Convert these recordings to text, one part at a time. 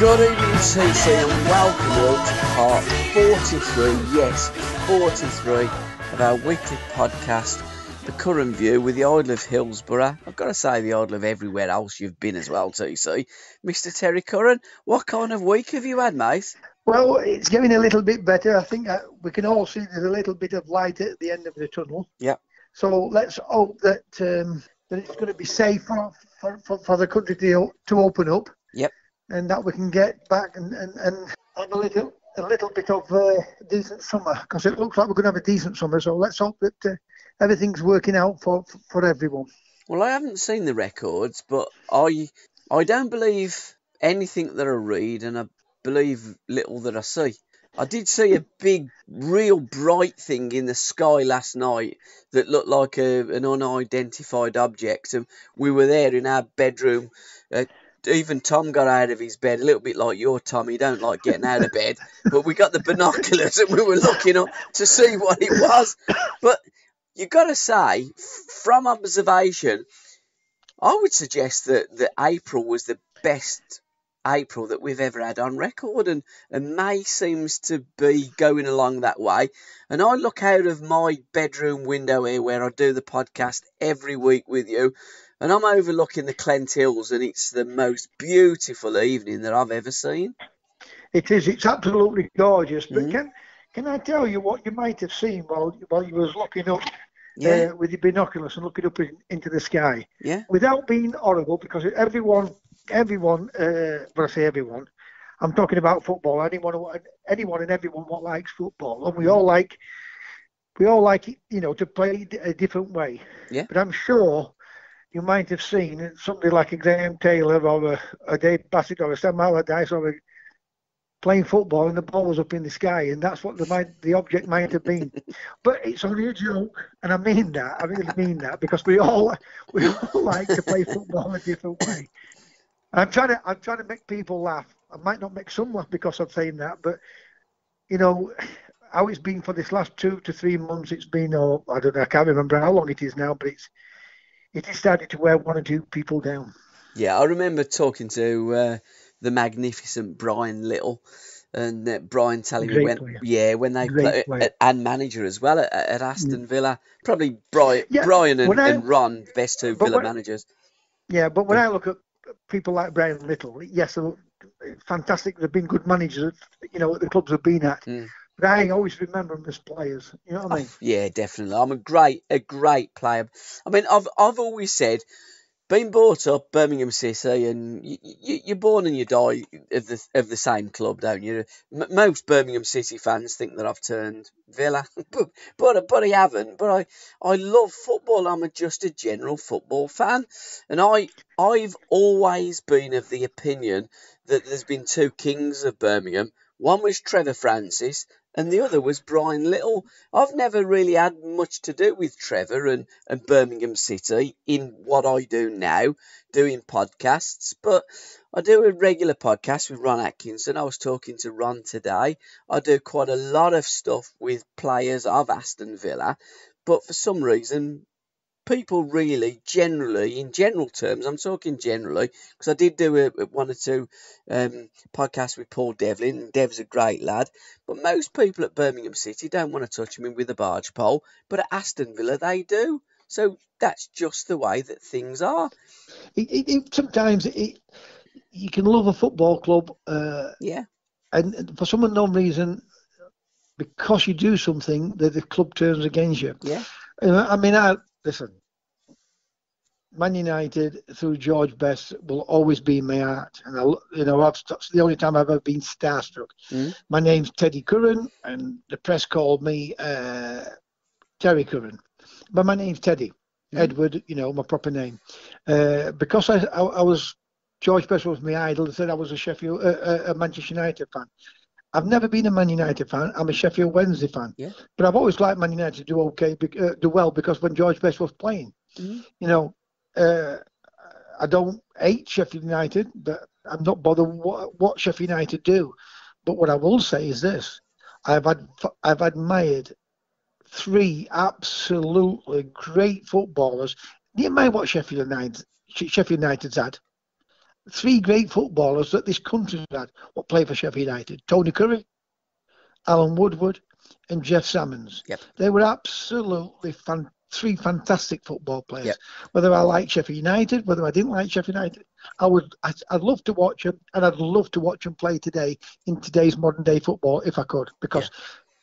Good evening, CC, and welcome all to part 43, yes, 43 of our weekly podcast, The Curran View, with the Idol of Hillsborough. I've got to say, the Idol of everywhere else you've been as well, TC. Mr. Terry Curran, what kind of week have you had, mate? Well, it's getting a little bit better. I think we can all see there's a little bit of light at the end of the tunnel. Yeah. So let's hope that, that it's going to be safe for the country to open up. Yep. And that we can get back and have a little bit of decent summer, because it looks like we're going to have a decent summer. So let's hope that everything's working out for everyone. Well, I haven't seen the records, but I don't believe anything that I read, and I believe little that I see. I did see a big, real bright thing in the sky last night that looked like an unidentified object, and we were there in our bedroom. Even Tom got out of his bed, a little bit like your Tom. He don't like getting out of bed. But we got the binoculars and we were looking up to see what it was. But you got to say, from observation, I would suggest that April was the best April that we've ever had on record. And May seems to be going along that way. And I look out of my bedroom window here where I do the podcast every week with you. And I'm overlooking the Clent Hills, and it's the most beautiful evening that I've ever seen. It is. It's absolutely gorgeous. But can I tell you what you might have seen while you was looking up with your binoculars and looking up into the sky? Yeah. Without being horrible, because when I say everyone, I'm talking about football. Anyone and everyone what likes football, and we all like it, you know, to play a different way. Yeah. But I'm sure you might have seen somebody like a Graham Taylor or a Dave Bassett or a Stan Allardyce or playing football, and the ball was up in the sky, and that's what the object might have been. But it's only a joke, and I mean that. I really mean that, because we all like to play football a different way. I'm trying to make people laugh. I might not make some laugh because I'm saying that, but you know how it's been for this last 2 to 3 months. It's been, oh, I don't know, I can't remember how long it is now, but it's. It started to wear one or two people down. Yeah, I remember talking to the magnificent Brian Little, and Brian telling me when they played, and manager as well at Aston Villa. Probably Brian and Ron, best two Villa managers. Yeah, but when I look at people like Brian Little, yes, fantastic. They've been good managers, you know, at the clubs they've been at. Mm. But I always remember them as players. You know what I mean? Yeah, definitely. I'm a great player. I mean, I've always said, being brought up Birmingham City, and you're born and you die of the same club, don't you? Most Birmingham City fans think that I've turned Villa, but I haven't. But I love football. I'm just a general football fan, and I've always been of the opinion that there's been two kings of Birmingham. One was Trevor Francis and the other was Brian Little. I've never really had much to do with Trevor and Birmingham City in what I do now, doing podcasts. But I do a regular podcast with Ron Atkinson. I was talking to Ron today. I do quite a lot of stuff with players of Aston Villa. But for some reason, people really generally, in general terms, I'm talking generally, because I did do one or two podcasts with Paul Devlin, and Dev's a great lad, but most people at Birmingham City don't want to touch him with a barge pole, but at Aston Villa they do. So that's just the way that things are. Sometimes you can love a football club, and for some unknown reason, because you do something, that the club turns against you. Yeah, I mean, listen, Man United through George Best will always be in my heart, and that's the only time I've ever been starstruck. Mm. My name's Teddy Curran, and the press called me Terry Curran, but my name's Teddy Edward, you know, my proper name, because I was, George Best was my idol. They said I was a Manchester United fan. I've never been a Man United fan. I'm a Sheffield Wednesday fan. Yeah. But I've always liked Man United to do well, because when George Best was playing, you know, I don't hate Sheffield United, but I'm not bothered what Sheffield United do. But what I will say is this: I've admired three absolutely great footballers. Didn't mind what Sheffield's had. three great footballers that this country had what played for Sheffield United. Tony Curry, Alan Woodward and Jeff Sammons. Yep. They were absolutely three fantastic football players. Yep. Whether I liked Sheffield United, whether I didn't like Sheffield United, I'd love to watch them, and I'd love to watch them play today in today's modern day football if I could, because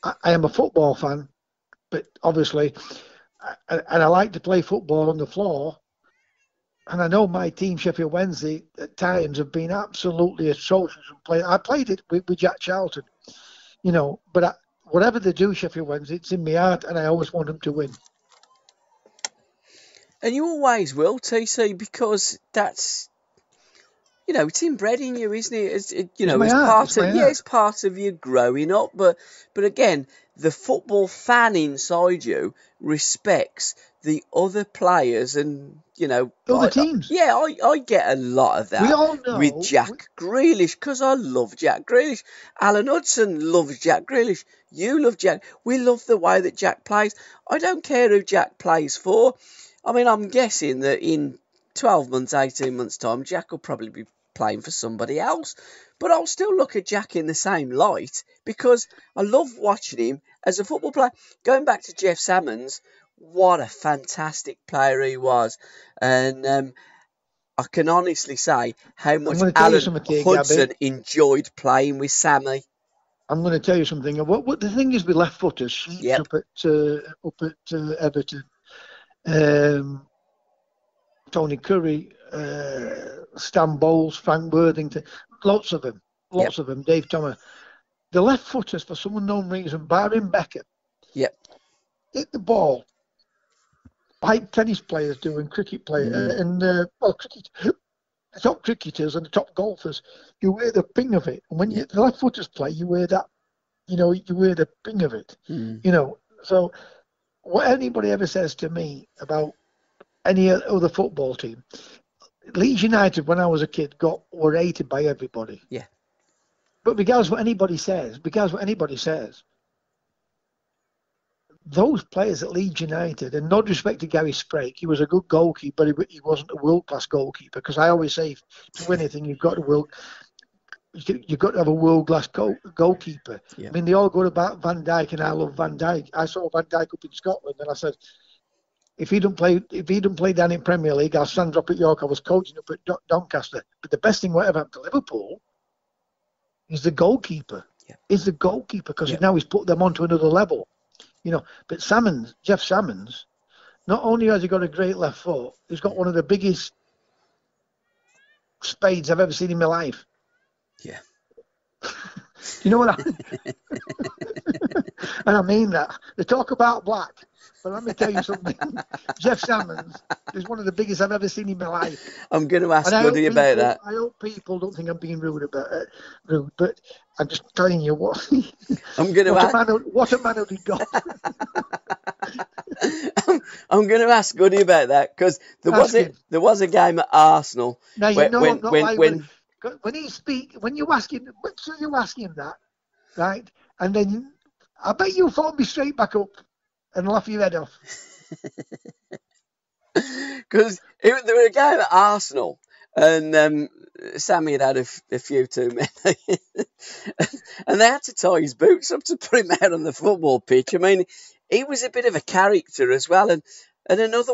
I am a football fan, but obviously, and I like to play football on the floor. And I know my team, Sheffield Wednesday, at times have been absolutely atrocious. I played it with Jack Charlton, you know. But whatever they do, Sheffield Wednesday, it's in my heart, and I always want them to win. And you always will, TC, because that's, you know, it's inbred in you, isn't it? It's part of you growing up. But again, the football fan inside you respects the other players and, you know, other teams. I get a lot of that. We all know, with Jack Grealish, because I love Jack Grealish. Alan Hudson loves Jack Grealish. You love Jack. We love the way that Jack plays. I don't care who Jack plays for. I mean, I'm guessing that in 12 months, 18 months' time, Jack will probably be playing for somebody else. But I'll still look at Jack in the same light because I love watching him as a football player. Going back to Jeff Sammons, what a fantastic player he was. And I can honestly say how much Alan Hudson enjoyed playing with Sammy. I'm going to tell you something. What the thing is with left-footers, she's up at Everton. Tony Curry, Stan Bowles, Frank Worthington, lots of them, Dave Thomas. The left-footers, for some unknown reason, barring Beckham, hit the ball like tennis players do and cricket players, the top cricketers and the top golfers, you wear the ping of it. And when the left-footers play, you wear that, you know, you wear the ping of it, you know. So what anybody ever says to me about any other football team, Leeds United, when I was a kid, were hated by everybody. Yeah. But regardless what anybody says, those players at Leeds United, and no disrespect to Gary Sprake, he was a good goalkeeper, but he wasn't a world-class goalkeeper, because I always say, to win anything, you've got to have a world-class goalkeeper. Yeah. I mean, they all go about Van Dijk, and I love Van Dijk. I saw Van Dijk up in Scotland, and I said, If he didn't play down in Premier League, I'll stand up at York. I was coaching up at Doncaster. But the best thing what ever happened to Liverpool is the goalkeeper. Yeah. Is the goalkeeper, because now he's put them onto another level, you know. But Sammons, Jeff Sammons, not only has he got a great left foot, he's got one of the biggest spades I've ever seen in my life. Yeah. You know what I and I mean that. They talk about black, but let me tell you something. Jeff Sammons is one of the biggest I've ever seen in my life. I'm going to ask Woody about that. I hope people don't think I'm being rude, but I'm just telling you what. I'm going to ask. What a man of the God. I'm going to ask Woody about that, because there was a game at Arsenal. Now you ask him that, right? And then I bet you'll phone me straight back up and laugh your head off. Because there was a guy at Arsenal, and Sammy had a few too many. And they had to tie his boots up to put him out on the football pitch. I mean, he was a bit of a character as well. And another...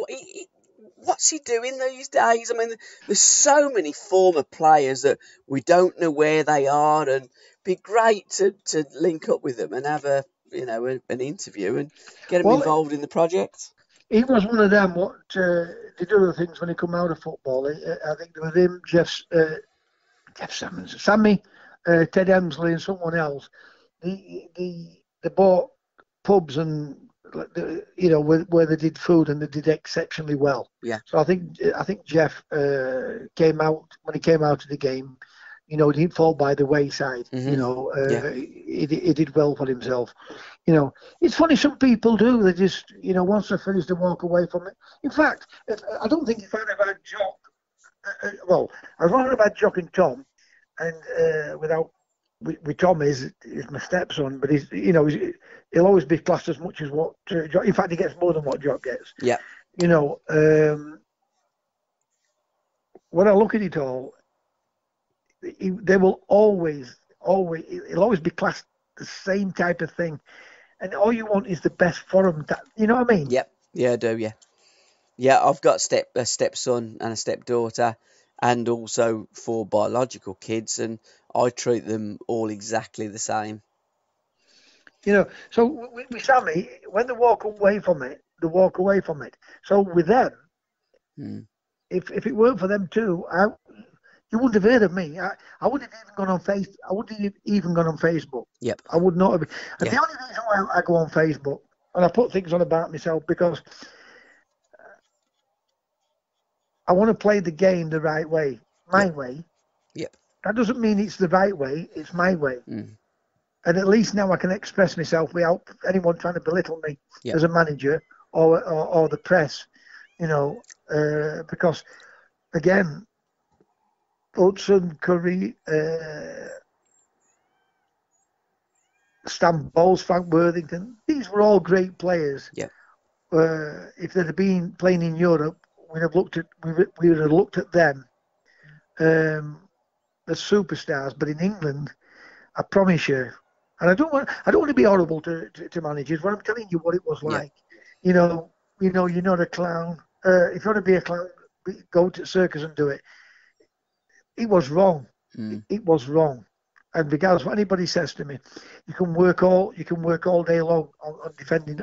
what's he doing these days? I mean, there's so many former players that we don't know where they are, and be great to link up with them and have an interview and get them involved in the project. He was one of them. What they do the things when he come out of football. I think with him, Jeff Sammons, Sammy, Ted Emsley, and someone else. They bought pubs and, you know, where they did food, and they did exceptionally well. Yeah. So I think Jeff came out when he came out of the game. You know, he didn't fall by the wayside. Mm-hmm. You know, he did well for himself. You know, it's funny, some people do. They just, you know, once they're finished, they walk away from it. In fact, I don't think if I'd have had Jock, I'd rather have had Jock and Tom, and with Tom is my stepson, but he's, you know, he'll always be classed as much as what Jock. In fact, he gets more than what Jock gets. Yeah. You know, when I look at it all, they will always, it'll always be classed the same type of thing. And all you want is the best for them. You know what I mean? Yep. Yeah, I do, yeah. Yeah, I've got a stepson and a stepdaughter, and also four biological kids, and I treat them all exactly the same. You know, so with Sammy, when they walk away from it, they walk away from it. So with them, if it weren't for them too, you wouldn't have heard of me. I wouldn't have even gone on Facebook. I wouldn't have even gone on Facebook. Yep. I would not have. And the only reason why I go on Facebook, and I put things on about myself, because I want to play the game the right way, my way. Yep. That doesn't mean it's the right way. It's my way. And at least now I can express myself without anyone trying to belittle me as a manager or the press, you know, because, again, Hudson, Curry, Stan Bowles, Frank Worthington, these were all great players. Yeah. If they'd have been playing in Europe, we would have looked at them, as superstars. But in England, I promise you, and I don't want to be horrible to managers, but I'm telling you what it was like. Yeah. You know, you're not a clown. If you want to be a clown, go to the circus and do it. It was wrong. It was wrong. And regardless of what anybody says to me, you can work all day long on defending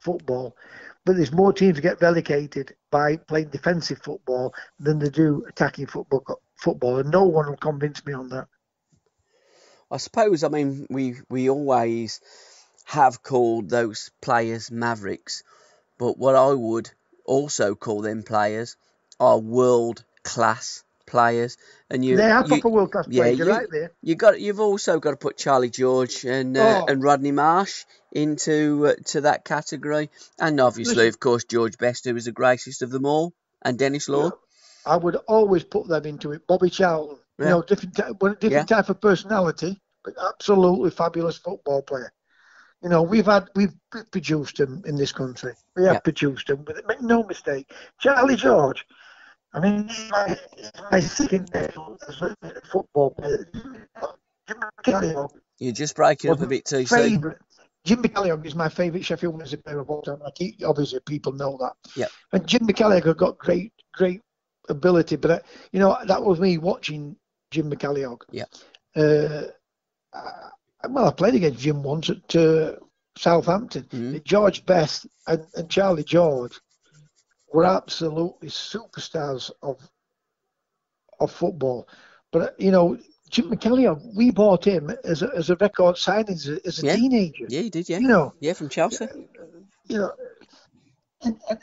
football, but there's more teams that get relegated by playing defensive football than they do attacking football, and no one will convince me on that. I suppose, I mean, we always have called those players mavericks, but what I would also call them players are world-class players. And they are proper world-class players, you're right there. You've also got to put Charlie George and Rodney Marsh into that category. And obviously, of course, George Best, who is the greatest of them all, and Dennis Law. Yeah, I would always put them into it. Bobby Charlton. Yeah. You know, different type of personality, but absolutely fabulous football player. You know, we've produced him in this country. We have produced him, but make no mistake. Charlie George, I mean, he's my second football player. Jim McCalliog. You're just breaking up a bit too soon. Jim McCalliog is my favourite Sheffield Wednesday player of all time. Obviously, people know that. Yeah. And Jim McCalliog got great ability, but you know, that was me watching Jim McCalliog. Yeah. I played against Jim once at Southampton. Mm-hmm. George Best and Charlie George were absolutely superstars of football. But you know, Jim McCalliog, we bought him as a record signing as a teenager. Yeah, he did. Yeah. You know. Yeah, from Chelsea. You know.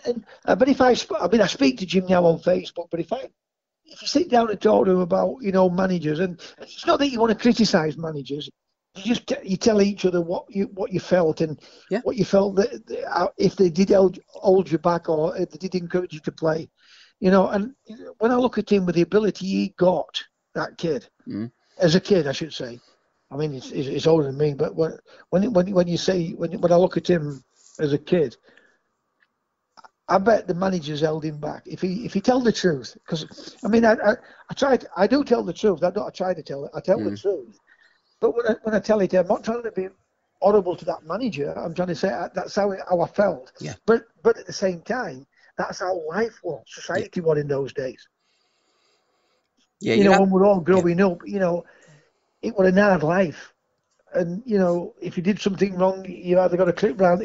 And but if I speak to Jim now on Facebook, but if you sit down and talk to him about, you know, managers, and it's not that you want to criticise managers, you just you tell each other what you felt and what you felt that if they did hold you back or if they did encourage you to play, you know. And when I look at him with the ability he got, that kid as a kid, I should say. I mean, it's older than me, but when I look at him as a kid, I bet the managers held him back. If he tell the truth, because I mean, I do tell the truth. I tell the truth. But when I tell it, I'm not trying to be horrible to that manager. I'm trying to say that's how I felt. Yeah. But at the same time, that's how life was, society was in those days. Yeah. You know, when we're all growing up, you know, it was a hard life, and you know, if you did something wrong, you either got a clip round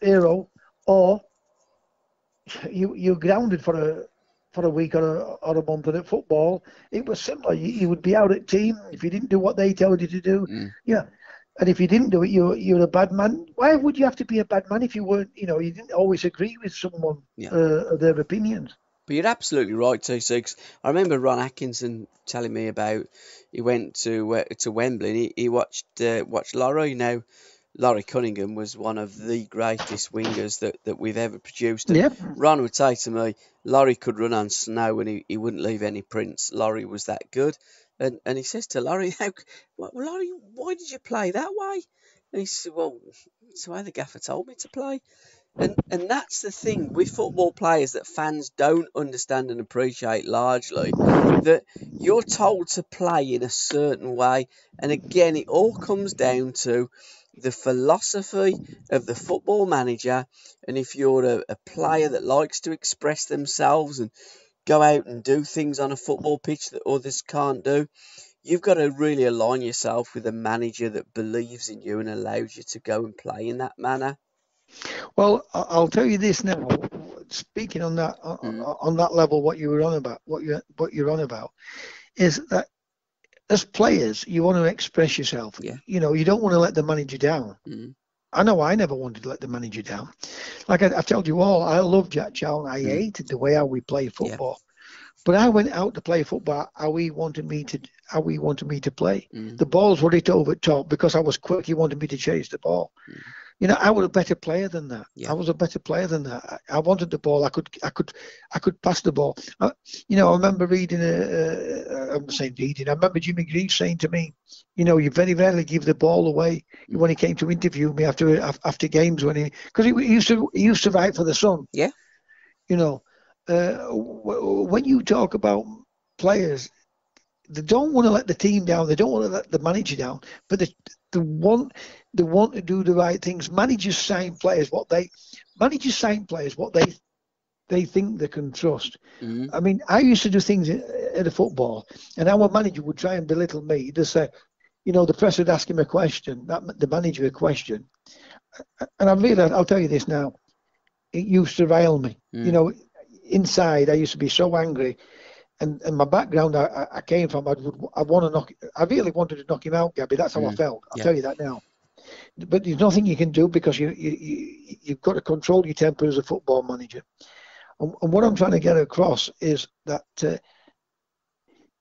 arrow or you're grounded for a week or a month. And at football, it was similar. You would be out at team if you didn't do what they told you to do. Yeah, and if you didn't do it, you're a bad man. Why would you have to be a bad man if you weren't? You know, you didn't always agree with someone their opinions. But you're absolutely right, T6. I remember Ron Atkinson telling me about he went to Wembley. And he watched Laurie now. Laurie Cunningham was one of the greatest wingers that we've ever produced. And Ron would say to me, Laurie could run on snow and he wouldn't leave any prints. Laurie was that good. And he says to Laurie, Laurie, why did you play that way? And he said, well, it's the way the gaffer told me to play. And that's the thing with football players that fans don't understand and appreciate largely, that you're told to play in a certain way. And again, it all comes down to the philosophy of the football manager. And if you're a player that likes to express themselves and go out and do things on a football pitch that others can't do, you've got to really align yourself with a manager that believes in you and allows you to go and play in that manner. Well, I'll tell you this now. Speaking on that on that level, what you were on about, what you're on about, is that as players, you want to express yourself. Yeah. You know, you don't want to let the manager down. Mm. I know I never wanted to let the manager down. Like I've told you all, I love Jack Charlton. I hated the way how we play football, but I went out to play football how he wanted me to play. Mm. The balls were hit over top because I was quick. He wanted me to chase the ball. Mm. You know, I was a better player than that. Yeah. I was a better player than that. I wanted the ball. I could pass the ball. You know, I remember reading. I remember Jimmy Greaves saying to me, "You know, you very rarely give the ball away." When he came to interview me after games, when he used to write for the Sun. Yeah. You know, when you talk about players, they don't want to let the team down. They don't want to let the manager down. But they want to do the right things. Managers sign players what they think they can trust. Mm-hmm. I mean, I used to do things at the football, and our manager would try and belittle me. He'd just say, you know, the press would ask him a question, the manager a question, and I realised, I'll tell you this now, it used to rile me. Mm-hmm. You know, inside I used to be so angry. And my background I came from, I really wanted to knock him out, Gabby. That's how I felt. I'll tell you that now. But there's nothing you can do because you've got to control your temper as a football manager. And what I'm trying to get across is that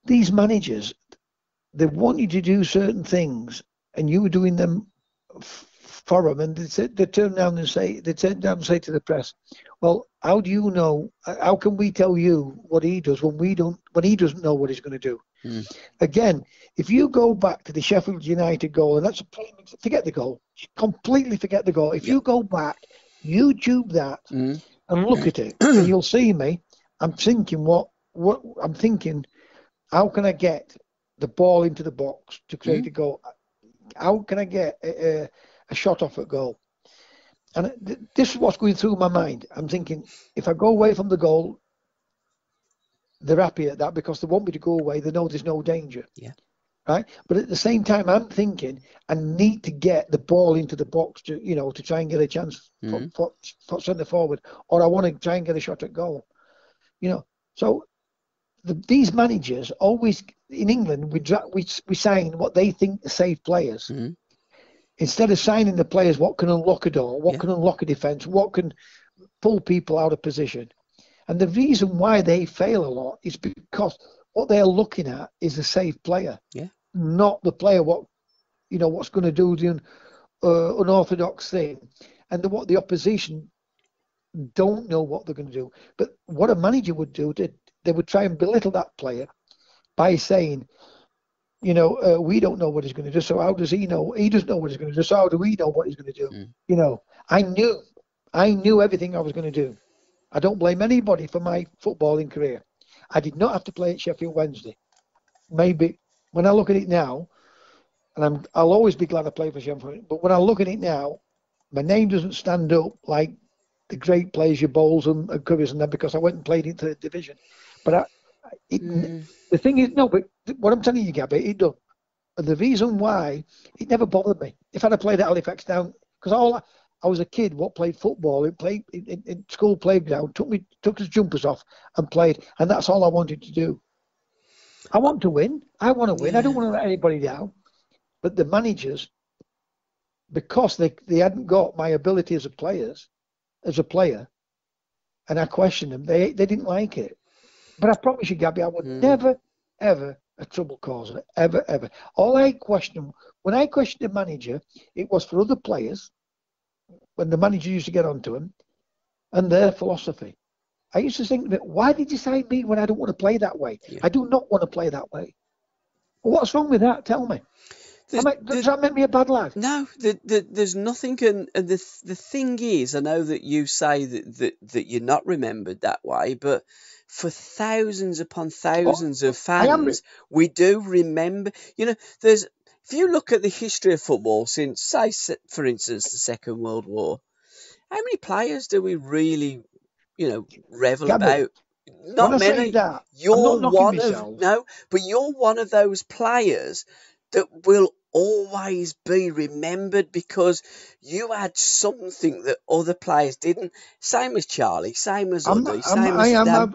these managers, they want you to do certain things, and you were doing them for them, and they turn down and say to the press, well, how do you know? How can we tell you what he does when he doesn't know what he's going to do? Mm. Again, if you go back to the Sheffield United goal, and that's a plain, forget the goal, completely forget the goal. If you go back, YouTube that and look at it, and you'll see me. I'm thinking what I'm thinking. How can I get the ball into the box to create a goal? How can I get a shot off at goal? And this is what's going through my mind. I'm thinking, if I go away from the goal, they're happy at that because they want me to go away. They know there's no danger. Yeah. Right? But at the same time, I'm thinking, I need to get the ball into the box to try and get a chance for centre forward, or I want to try and get a shot at goal. You know, so these managers always, in England, we sign what they think are safe players. Mm-hmm. Instead of signing the players what can unlock a door, what can unlock a defence, what can pull people out of position. And the reason why they fail a lot is because what they're looking at is a safe player, not the player what's going to do the unorthodox thing, and what the opposition don't know what they're going to do. But what a manager would do, they would try and belittle that player by saying, you know, we don't know what he's going to do, so how does he know? He doesn't know what he's going to do, so how do we know what he's going to do? Mm. You know, I knew everything I was going to do. I don't blame anybody for my footballing career. I did not have to play at Sheffield Wednesday. Maybe, when I look at it now, and I'll always be glad I played for Sheffield, but when I look at it now, my name doesn't stand up like the great players, your Bowles and Currys and them, because I went and played in third division. But the thing is, no, but what I'm telling you, Gabby, it done. And the reason why, it never bothered me. If I'd have played at Halifax down, because I was a kid what played football, it played in school playground, took his jumpers off and played, and that's all I wanted to do. I want to win. I don't want to let anybody down. But the managers, because they hadn't got my ability as a player, and I questioned them, they didn't like it. But I promise you, Gabby, I would never, ever a trouble causer, ever, ever. When I questioned the manager, it was for other players, when the manager used to get onto them, and their philosophy. I used to think, why did you sign me when I don't want to play that way? Yeah. I do not want to play that way. Well, what's wrong with that? Tell me. Does that make me a bad lad? No, there's nothing. And the thing is, I know that you say that you're not remembered that way, but for thousands upon thousands of fans, we do remember. You know, if you look at the history of football since, say, for instance, the Second World War, how many players do we really, revel about? Not many. You're one of but you're one of those players that will always be remembered because you had something that other players didn't. Same as Charlie, same as Uddy, same as Dan.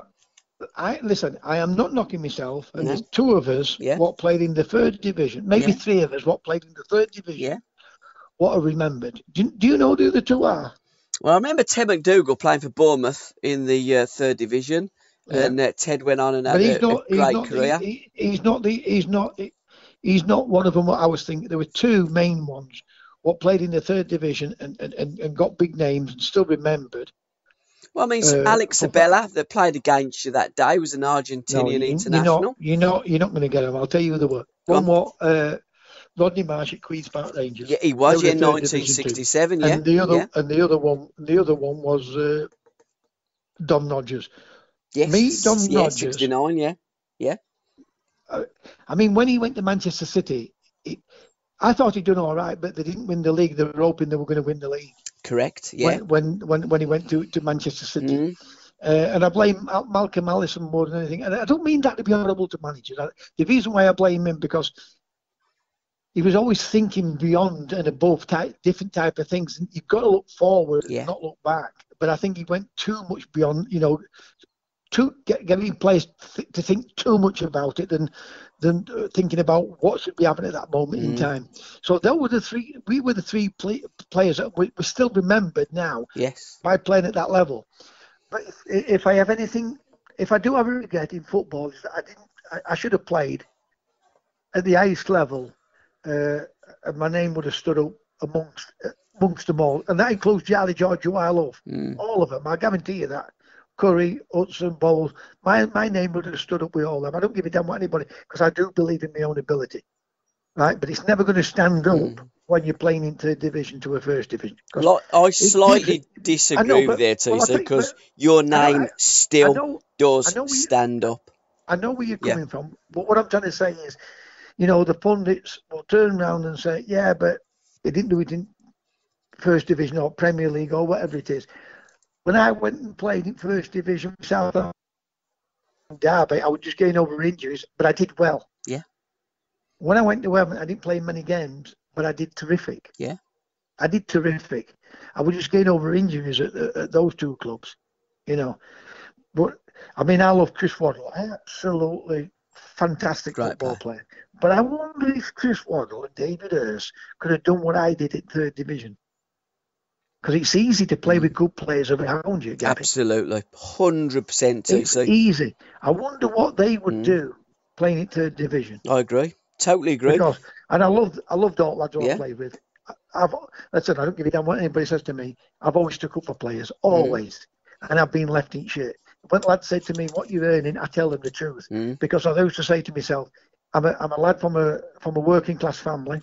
Listen, I am not knocking myself, and there's two of us what played in the third division, maybe three of us what played in the third division, what are remembered. Do you know who the two are? Well, I remember Ted McDougall playing for Bournemouth in the third division, and Ted went on and had a great career. He's not one of them. What I was thinking, there were two main ones. What played in the third division and got big names and still remembered. Well, I mean, Alex Abella, that played against you that day, was an Argentinian international. You're not going to get him. I'll tell you who they were. One more, Rodney Marsh at Queen's Park Rangers. Yeah, he was. Yeah, 1967. Yeah, and the other one was Don Rodgers. Yes, Don Rodgers. 69. Yeah. I mean, when he went to Manchester City, I thought he'd done all right, but they didn't win the league. They were hoping they were going to win the league. Correct, yeah. When he went to Manchester City. And I blame Malcolm Allison more than anything. And I don't mean that to be horrible to managers. The reason why I blame him, because he was always thinking beyond and above different type of things. And you've got to look forward and not look back. But I think he went too much beyond, getting players to think too much about it than thinking about what should be happening at that moment in time. So that were the three. We were the three players that were still remembered now. Yes, by playing at that level. But if I have anything, if I do have a regret in football, is that I should have played at the highest level, and my name would have stood up amongst them all, and that includes Charlie George, who I love, all of them. I guarantee you that. Curry, Hudson, Bowles, my name would have stood up with all of them. I don't give a damn what anybody, because I do believe in my own ability, right? But it's never going to stand up when you're playing into a division to a first division. I slightly disagree with there, Tisa, because your name still does stand up. I know where you're coming from, but what I'm trying to say is, the pundits will turn around and say, yeah, but they didn't do it in first division or Premier League or whatever it is. When I went and played in first division with Southampton and Derby, I was just getting over injuries, but I did well. Yeah. When I went to Everton, I didn't play many games, but I did terrific. Yeah. I did terrific. I was just getting over injuries at those two clubs, But, I mean, I love Chris Waddle. Absolutely fantastic football player. But I wonder if Chris Waddle and David Hurst could have done what I did at third division. Because it's easy to play with good players around you, Gabby. Absolutely. 100%. It's easy. I wonder what they would do playing in third division. I agree. Totally agree. Because, and I loved all lads I played with. Listen, I don't give a damn what anybody says to me. I've always stuck up for players, always. And I've been left in shit. When lads say to me, what you're earning, I tell them the truth. Because I used to say to myself, I'm a lad from a working class family,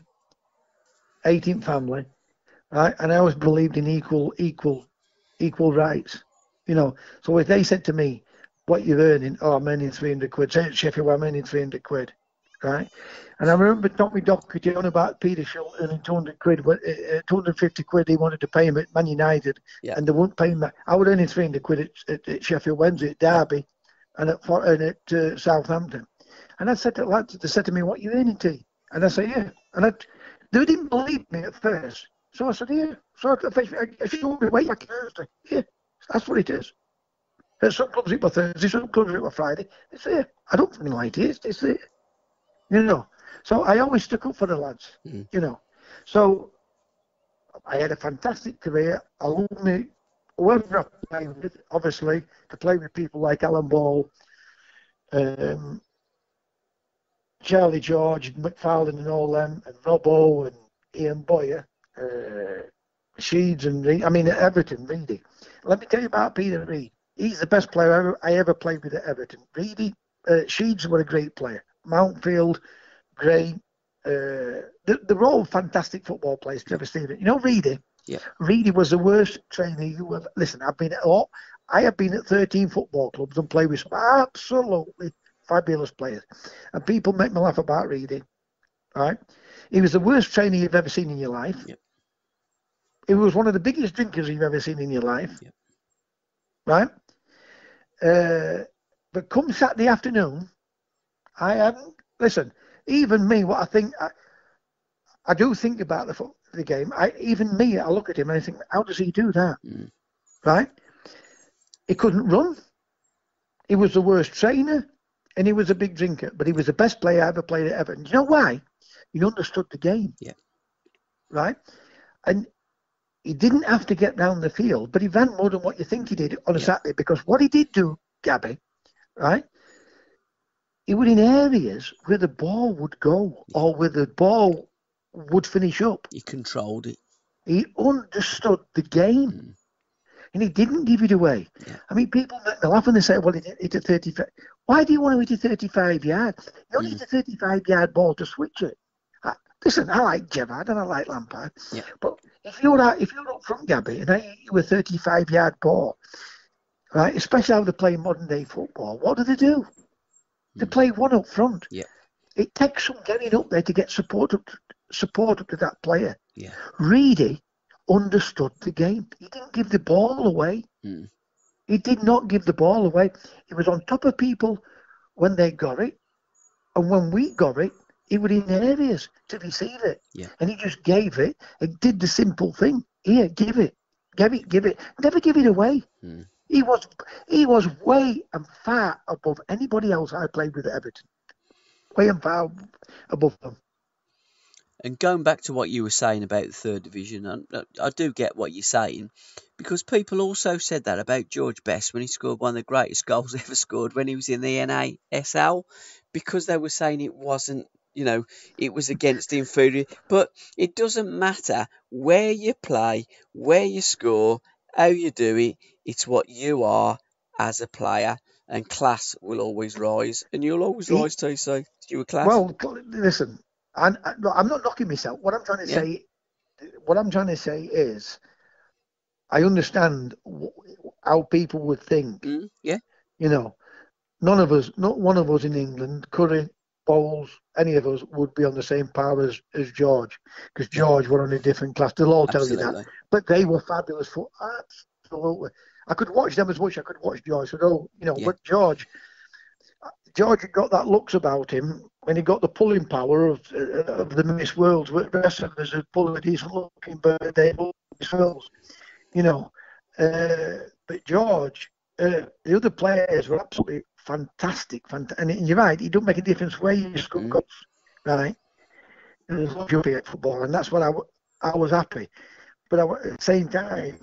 18th family. Right? And I always believed in equal rights, So if they said to me, what you're earning, I'm earning 300 quid. Say at Sheffield, I'm earning 300 quid, right? And I remember Tommy Docherty on about Peter Schultz earning 200 quid, 250 quid he wanted to pay him at Man United, and they wouldn't pay him that. I was earning 300 quid at Sheffield Wednesday, at Derby, and at Southampton. And I said to lads, they said to me, what are you earning, T? And I said, yeah. And they didn't believe me at first. So I said, yeah. So I showed me way back Thursday. Yeah, that's what it is. Some clubs it were Thursday, some clubs it were Friday. It's there. I don't think like it is. It's there. So I always stuck up for the lads, So I had a fantastic career. I loved me, whoever I played with, obviously, to play with people like Alan Ball, Charlie George, McFarlane and all them, and Robbo and Ian Boyer. Sheeds and Reed, Everton, Reedy. Let me tell you about Peter Reed. He's the best player I ever played with at Everton. Reedy, Sheeds were a great player. Mountfield, Gray, They're all fantastic football players, Trevor Stephen. You know, Reedy? Yeah. Reedy was the worst trainer you ever... Listen, I've been at all... I have been at 13 football clubs and played with some absolutely fabulous players. And people make me laugh about Reedy. Right? He was the worst trainer you've ever seen in your life. Yeah. He was one of the biggest drinkers you've ever seen in your life. Yeah. Right? But come Saturday afternoon, I hadn't... Listen, even me, what I think... I do think about the game. Even me, I look at him and I think, how does he do that? Mm. Right? He couldn't run. He was the worst trainer and he was a big drinker, but he was the best player I ever played at Everton. You know why? He understood the game. Yeah. Right? And he didn't have to get down the field, but he ran more than what you think he did on a Saturday, because what he did do, Gabby, right? He was in areas where the ball would go or where the ball would finish up. He controlled it. He understood the game. Mm. And he didn't give it away. Yeah. I mean, people laugh and they say, well, he hit a 35. Why do you want to hit a 35 yard? You only hit a 35 yard ball to switch it. Listen, I like Gerrard and I like Lampard. Yeah. But if you're up front, Gabby, and I hit you a 35 yard ball, right, especially how they play modern day football, what do? They play one up front. Yeah. It takes some getting up there to get support up to that player. Yeah. Reedy understood the game. He didn't give the ball away. Mm. He did not give the ball away. He was on top of people when they got it, and when we got it, he was in areas to receive it. Yeah. And he just gave it. He did the simple thing. Here, give it. Never give it away. Mm. He was way and far above anybody else I played with at Everton. Way and far above them. And going back to what you were saying about the third division, I do get what you're saying, because people also said that about George Best when he scored one of the greatest goals ever scored when he was in the NASL, because they were saying it wasn't, you know, it was against the inferior. But it doesn't matter where you play, where you score, how you do it, it's what you are as a player. And class will always rise, and you'll always rise too, so you were class. Well, listen... I'm not knocking myself. What I'm trying to say is, I understand how people would think. Mm, yeah. You know, none of us, not one of us in England, Curran, Bowles, any of us would be on the same par as George, because George were on a different class. They'll all tell you that. But they were fabulous. Absolutely, I could watch them as much as I could watch George. So, you know, but George had got that looks about him when he got the pulling power of the Miss Worlds. The rest of us had pulled a decent looking bird, they pulled Miss Worlds, you know. But George, the other players were absolutely fantastic. And you're right, it doesn't make a difference where you score goals, right? It was luxury at football, and that's what I was happy. But at the same time,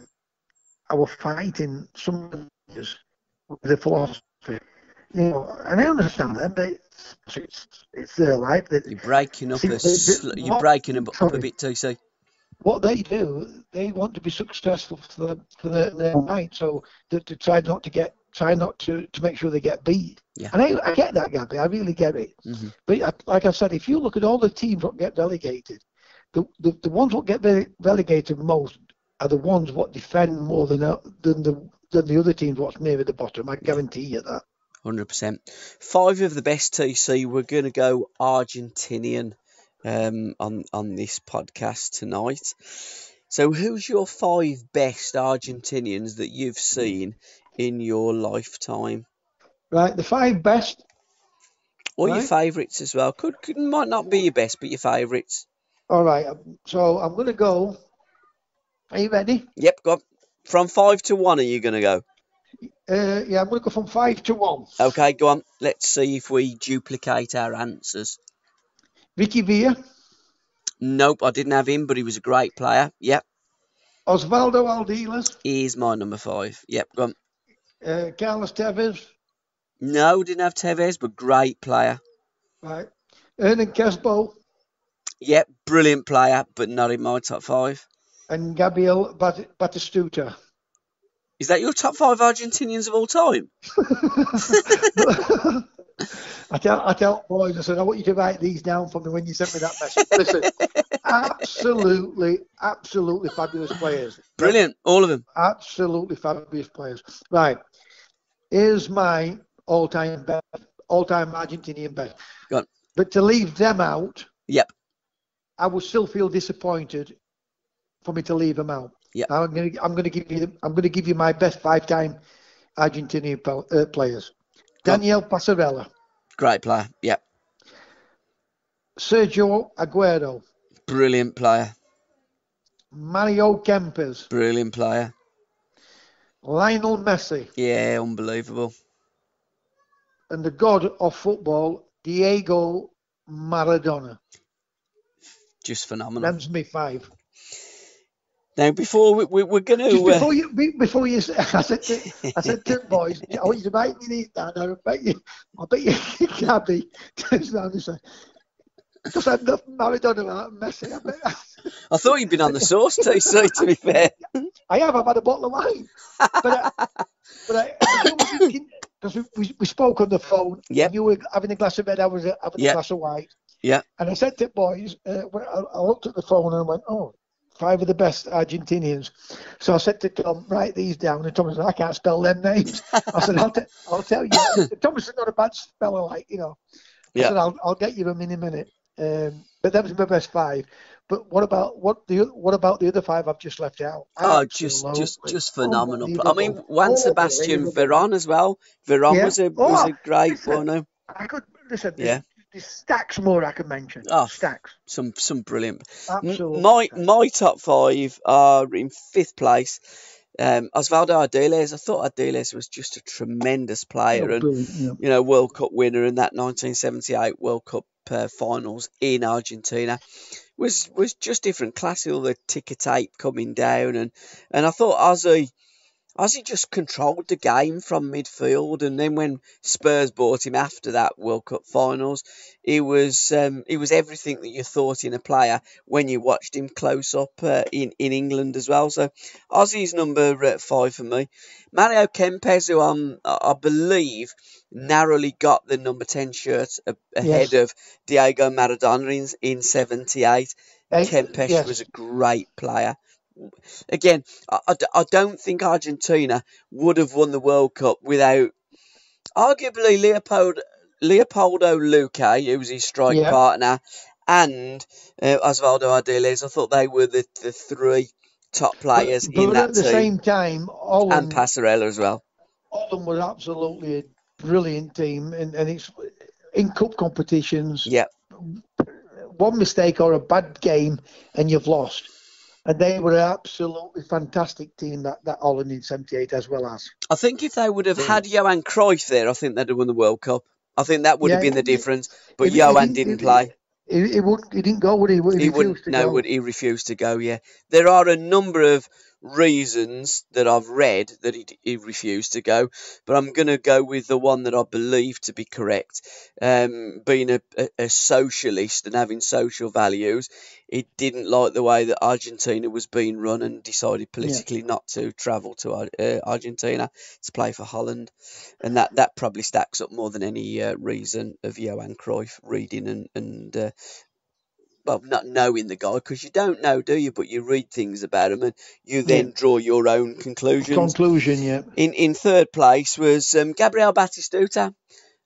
I was fighting some of the philosophy. You know, and I understand them. It's their life. You're breaking up a bit too. So what they do, they want to be successful for their right. So to try not to make sure they get beat. Yeah. And I get that, Gabby. I really get it. Mm-hmm. But like I said, if you look at all the teams that get relegated, the ones that get relegated most are the ones what defend more than the other teams what's near at the bottom. I guarantee you that. 100%. Five of the best, TC. We're going to go Argentinian on this podcast tonight. So who's your five best Argentinians that you've seen in your lifetime? Right, the five best. Or your favourites as well. Might not be your best, but your favourites. All right, so I'm going to go. Are you ready? Yep, go on. From 5 to 1 are you going to go? Yeah, I'm going to go from 5 to 1. Okay, go on. Let's see if we duplicate our answers. Ricky Villa. Nope, I didn't have him, but he was a great player. Yep. Osvaldo Ardiles. He's my number 5. Yep, go on. Carlos Tevez. No, didn't have Tevez, but great player. Right. Hernan Crespo. Yep, brilliant player, but not in my top 5. And Gabriel Batistuta. Is that your top 5 Argentinians of all time? I tell boys, I said, I want you to write these down for me when you sent me that message. Listen, absolutely fabulous players. Brilliant, all of them. Absolutely fabulous players. Right, here's my all-time Argentinian best. Go on. But to leave them out, yep, I would still feel disappointed for me to leave them out. Yeah, I'm going to give you my best five-time Argentinian players. Daniel Passarella. Great player, yeah. Sergio Agüero. Brilliant player. Mario Kempes. Brilliant player. Lionel Messi. Yeah, unbelievable. And the god of football, Diego Maradona. Just phenomenal. That's me five. Now, before we're going to... Before you say, I said to the boys, I want you to make me these down. I bet you can't be. Because I'm not Maradona without Messi. I thought you'd been on the sauce too, so to be fair. I have. I've had a bottle of wine. Because we spoke on the phone. Yep. And you were having a glass of red, I was having a glass of white. Yeah. And I said to the boys, I looked at the phone and I went, oh, five of the best Argentinians. So I said to Tom, write these down. And Tom said, I can't spell them names. I said, I'll tell you. Thomas is not a bad speller, like, you know. I said, I'll get you them in a minute. But that was my best five. But what about the other five I've just left out? Just phenomenal. I mean, Juan Sebastian Verón as well. Verón was a great one. There's stacks more I can mention. Oh, stacks. Some brilliant. Absolutely. My top five are in fifth place. Osvaldo Ardiles. I thought Ardiles was just a tremendous player, and World Cup winner in that 1978 World Cup finals in Argentina. Was just different class. All the ticker tape coming down, and I thought Ozzy just controlled the game from midfield, and then when Spurs bought him after that World Cup finals, he was everything that you thought in a player when you watched him close up in England as well. So Ozzy's number five for me. Mario Kempes, who I believe narrowly got the number 10 shirt ahead of Diego Maradona in 78. Kempes was a great player. Again, I don't think Argentina would have won the World Cup without arguably Leopoldo Luque, who was his strike partner, and Osvaldo Ardiles. I thought they were the three top players but in that team. But at the same time, Holland and Passarella as well. Holland were absolutely a brilliant team, and it's in cup competitions. Yeah, one mistake or a bad game, and you've lost. And they were an absolutely fantastic team, that Holland in 78 as well as. I think if they would have had Johan Cruyff there, I think they'd have won the World Cup. I think that would have been the difference. But Johan didnn't play. He didn't go, would he? He refused to go, yeah. There are a number of reasons that I've read that he refused to go, but I'm going to go with the one that I believe to be correct. Being a socialist and having social values, he didn't like the way that Argentina was being run and decided politically not to travel to Argentina to play for Holland, and that probably stacks up more than any reason of Johan Cruyff reading and well, not knowing the guy, because you don't know, do you? But you read things about him, and you then draw your own conclusions. In third place was Gabriel Batistuta.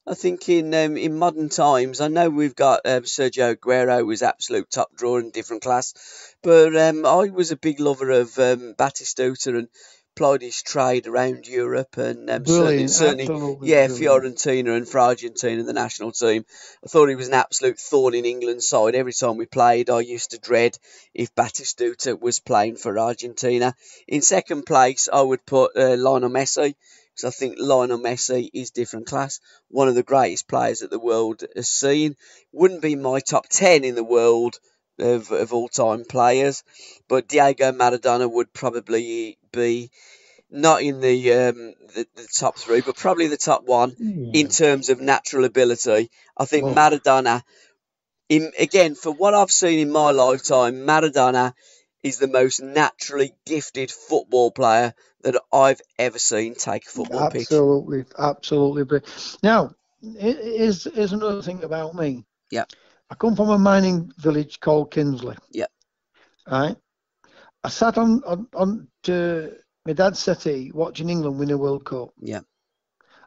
I think in modern times, I know we've got Sergio Aguero was absolute top drawer in different class, but I was a big lover of Batistuta and plied his trade around Europe and certainly Fiorentina and for Argentina, the national team. I thought he was an absolute thorn in England's side. Every time we played, I used to dread if Batistuta was playing for Argentina. In second place, I would put Lionel Messi, because I think Lionel Messi is different class. One of the greatest players that the world has seen. Wouldn't be my top 10 in the world of all-time players, but Diego Maradona would probably be not in the top three, but probably the top one in terms of natural ability. I think Maradona, again, for what I've seen in my lifetime, Maradona is the most naturally gifted football player that I've ever seen take a football pitch. Absolutely. Now, here's another thing about me. Yeah. I come from a mining village called Kinsley. Yeah. Right. I sat on my dad's settee watching England win a World Cup. Yeah.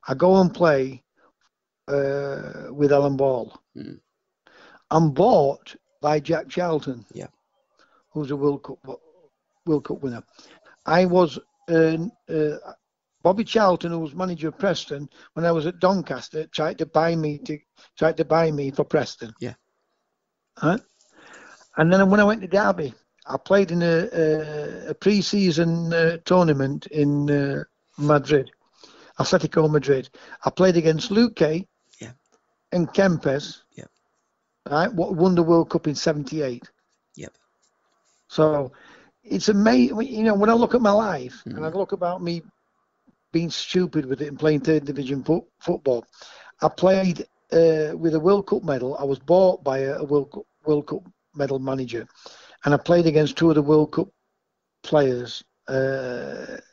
I go and play with Alan Ball. Mm. I'm bought by Jack Charlton. Yeah. Who's a World Cup winner. I was Bobby Charlton, who was manager of Preston when I was at Doncaster, tried to buy me for Preston. Yeah. Huh? And then when I went to Derby, I played in a pre-season tournament in Madrid, Atletico Madrid. I played against Luque, yeah, and Kempes, yeah, right? What won the World Cup in '78. Yep. So it's amazing, you know, when I look at my life, mm, and I look about me being stupid with it and playing third division football. I played with a World Cup medal. I was bought by a World Cup medal manager. And I played against two of the World Cup players of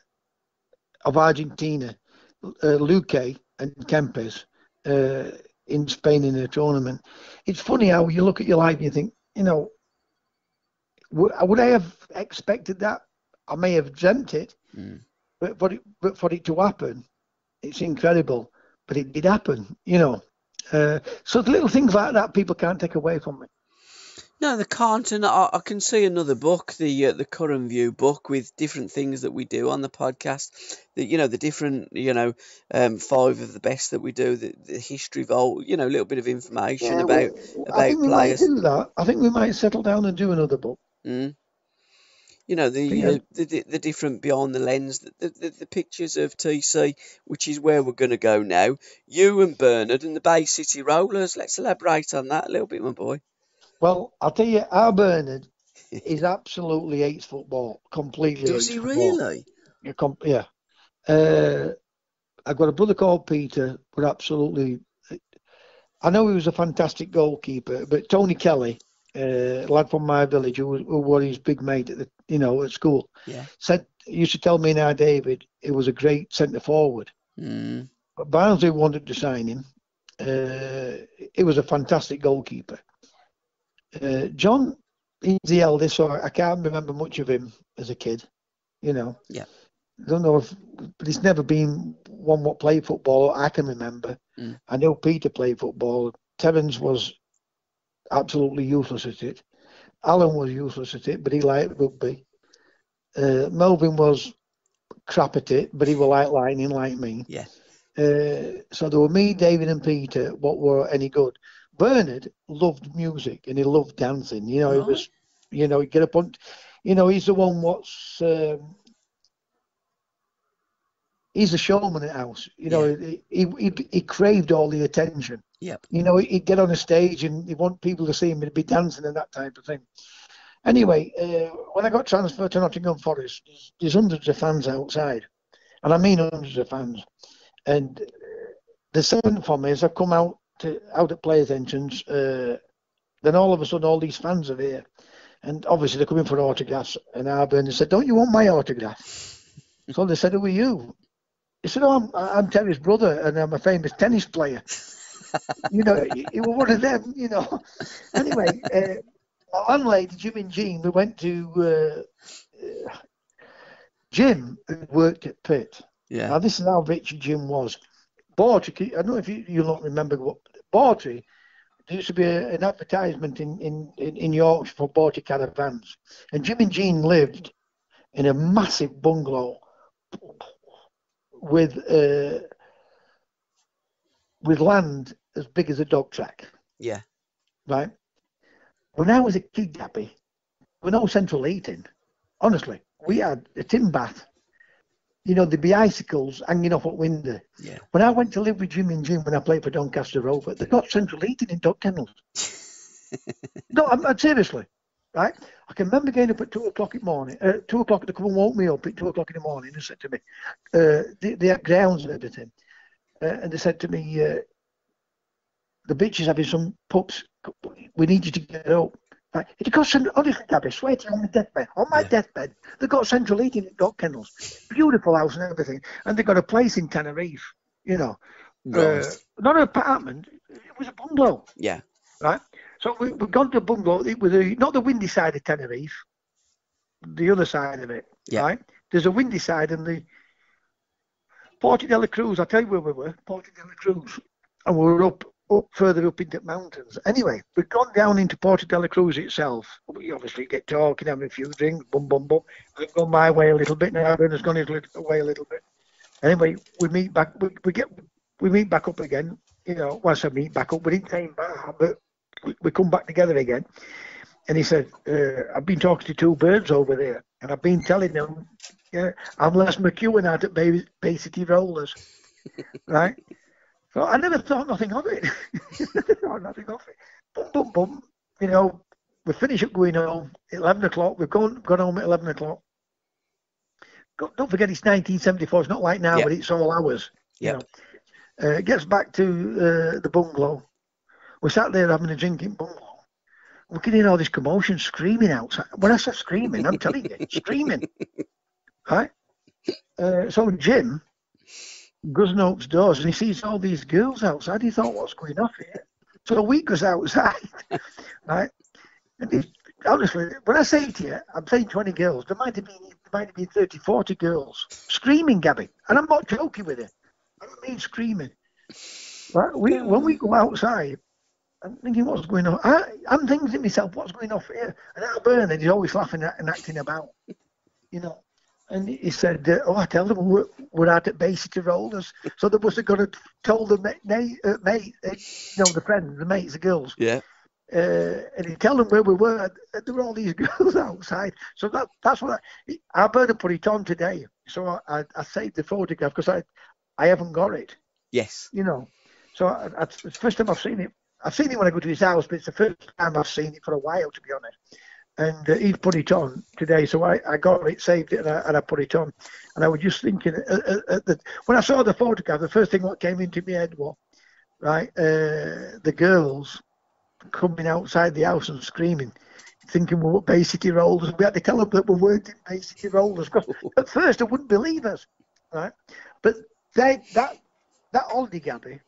Argentina, Luque and Kempes, in Spain in a tournament. It's funny how you look at your life and you think, you know, would I have expected that? I may have dreamt it, mm, but for it to happen, it's incredible. But it did happen, you know. So the little things like that people can't take away from me. No, they can't, and I can see another book, the Curran View book, with different things that we do on the podcast. The, you know, the different, you know, five of the best that we do, the history vault, you know, a little bit of information about players. I think we might do that. I think we might settle down and do another book. Mm. You know, the different Beyond the Lens, the pictures of TC, which is where we're going to go now. You and Bernard and the Bay City Rollers. Let's elaborate on that a little bit, my boy. Well, I'll tell you, our Bernard is absolutely hates football, completely. Does he really? Yeah. I've got a brother called Peter, but absolutely. I know he was a fantastic goalkeeper, but Tony Kelly, a lad from my village, who was his big mate at the, you know, at school, yeah, said, used to tell me and I, David, it was a great centre forward. Mm. But Barnsley wanted to sign him. He was a fantastic goalkeeper. John, he's the eldest, so I can't remember much of him as a kid, you know. Yeah. I don't know if, but he's never been one what played football I can remember. Mm. I know Peter played football. Terence was absolutely useless at it. Alan was useless at it, but he liked rugby. Melvin was crap at it, but he was like lightning, like me. Yeah. So there were me, David, and Peter. What were any good? Bernard loved music and he loved dancing. You know, he was, you know, he'd get up on, you know, he's the one what's, he's a showman at house. You know, yeah, he craved all the attention. Yeah. You know, he'd get on a stage and he'd want people to see him and he'd be dancing and that type of thing. Anyway, when I got transferred to Nottingham Forest, there's hundreds of fans outside. And I mean hundreds of fans. And the second for me is I've come out at players' entrance, then all of a sudden all these fans are here, and obviously they're coming for autographs. And Arburn said, "Don't you want my autograph?" So they said, "Who are you?" He said, "Oh, I'm Terry's brother, and I'm a famous tennis player." You know, he was one of them. You know. Anyway, our landlady Jim and Jean, we went to Jim, who worked at Pitt. Yeah. Now this is how rich Jim was. Bawtry, I don't know if you'll not remember what Bawtry. There used to be an advertisement in Yorkshire for Bawtry caravans, and Jim and Jean lived in a massive bungalow with land as big as a dog track. Yeah, right. When I was a kid, Dappy, there was no central heating. Honestly, we had a tin bath. You know, there'd be icicles hanging off at window. Yeah. When I went to live with Jim and Jim when I played for Doncaster Rover, they got central heating in dog kennels. No, I'm seriously, right? I can remember getting up at 2 o'clock in the morning. 2 o'clock, they come and woke me up at 2 o'clock in the morning and said to me, they had grounds and everything. And they said to me, the bitch is having some pups. We need you to get up. Right. It got central, honestly, Gabby, swear to you, on my deathbed, they got central heating at dog kennels, beautiful house and everything, and they got a place in Tenerife, you know, not an apartment, it was a bungalow. Yeah. Right? So we got to a bungalow. It was not the windy side of Tenerife, the other side of it. Yeah. Right? There's a windy side and the Porto de la Cruz, I'll tell you where we were, Porto de la Cruz. And we were up further up into the mountains. Anyway, we'd gone down into Porto de la Cruz itself. We obviously get talking, having a few drinks, bum, bum, bum. I've gone my way a little bit now, Bernard's gone his way a little bit. Anyway, we meet back up again. You know, once I meet back up, we didn't say bar, but we come back together again. And he said, I've been talking to two birds over there, and I've been telling them, yeah, I'm Les McEwen out at Bay City Rollers, right? So I never thought nothing of it. Bum, bum, bum. You know, we finish up going home at 11 o'clock. We've gone home at 11 o'clock. Don't forget, it's 1974. It's not like now, but it's all hours. Yeah. You know. Gets back to the bungalow. We sat there having a drink in bungalow. We could hear all this commotion, screaming outside. When I said screaming, I'm telling you, screaming. Right? So Jim goes and opens doors and he sees all these girls outside. He thought, what's going on here? So we goes outside. Right? And honestly, when I say to you, I'm saying 20 girls, there might have been 30, 40 girls screaming, Gabby. And I'm not joking with it. I don't mean screaming. Right? When we go outside, I'm thinking, what's going on? I'm thinking to myself, what's going on here? And Al Bernard is always laughing at and acting about, you know. And he said, I tell them we're out at Bay City Rollers. So they must have got to told them, the mates, the girls. Yeah. And he tell them where we were. And there were all these girls outside. So that's what Al Bernard put it on today. So I saved the photograph because I haven't got it. Yes. You know. So it's the first time I've seen it. I've seen it when I go to his house, but it's the first time I've seen it for a while, to be honest. And he put it on today, so I got it, saved it, and I put it on. And I was just thinking, when I saw the photograph, the first thing what came into my head was, right, the girls coming outside the house and screaming, thinking we were Bay City Rollers. We had to tell them that we weren't in Bay City Rollers, because at first they wouldn't believe us, right? But that oldie Gabby,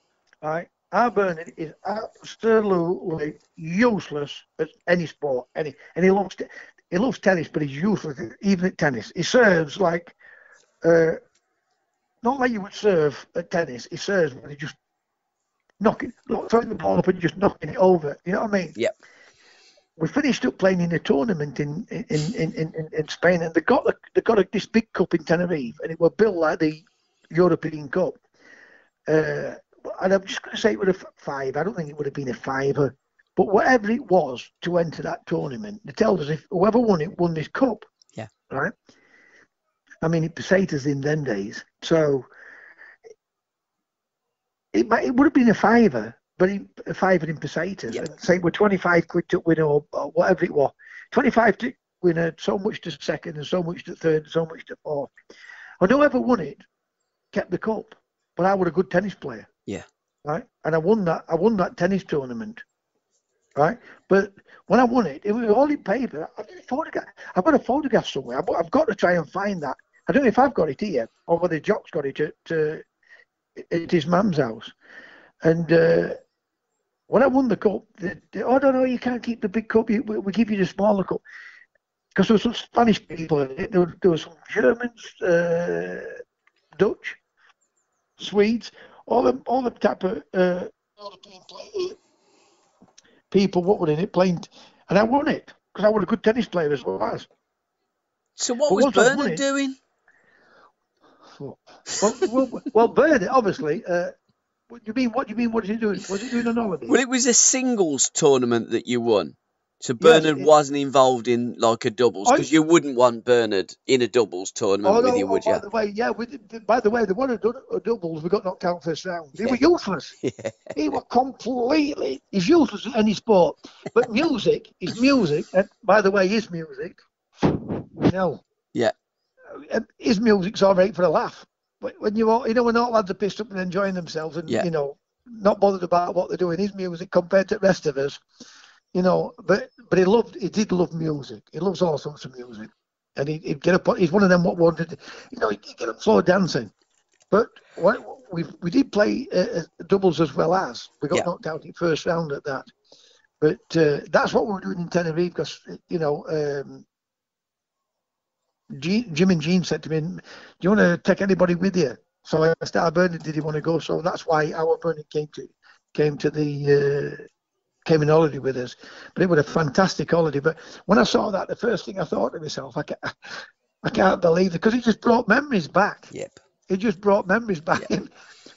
right, Al Bernard is absolutely useless at any sport. And he loves tennis, but he's useless even at tennis. He serves like, not like you would serve at tennis. He serves when he just throwing the ball up and just knocking it over. You know what I mean? Yeah. We finished up playing in a tournament in Spain, and they got this big cup in Tenerife, and it was built like the European Cup. And I'm just going to say it was a five. I don't think it would have been a fiver. But whatever it was to enter that tournament, they told us if whoever won it won this cup. Yeah. Right? I mean, it besated us in them days. So it would have been a fiver, but a fiver in pesetas. Yeah. And say we're 25 quid to win or whatever it was. 25 to winner, so much to second and so much to third and so much to fourth. And whoever won it kept the cup. But I was a good tennis player. Yeah. Right. And I won that tennis tournament. Right. But when I won it, it was all in paper. I've got a photograph somewhere. I've got to try and find that. I don't know if I've got it here or whether Jock's got it at his mum's house. And when I won the cup, I don't know, you can't keep the big cup. We give you the smaller cup. Because there were some Spanish people in it. There were some Germans, Dutch, Swedes. All the type of European people, what were in it, playing, and I won it because I was a good tennis player as well as. So what was Bernard doing? Well, Bernard obviously. What do you mean? What was he doing? Was he doing an holiday? Well, it was a singles tournament that you won, so Bernard wasn't involved in like a doubles because you wouldn't want Bernard in a doubles tournament with you, would you? By the way, they won a doubles. We got knocked out first round. He was useless. Yeah. He was completely. He's useless at any sport, but music is music. And by the way, his music, you know. Yeah. His music's all right for a laugh, but when when all lads are pissed up and enjoying themselves and you know not bothered about what they're doing, his music compared to the rest of us. You know, but he did love music. He loves all sorts of music, and he'd get up. He's one of them what wanted, you know, he'd get up floor dancing. But what, we did play doubles as well as. We got knocked out in first round at that. But that's what we were doing in Tenerife because, you know, Jim and Jean said to me, do you want to take anybody with you? So I asked our Bernard, did he want to go? So that's why our Bernard came on holiday with us. But it was a fantastic holiday. But when I saw that, the first thing I thought to myself, I can't believe it, because it just brought memories back. Yep. It just brought memories back. Yep.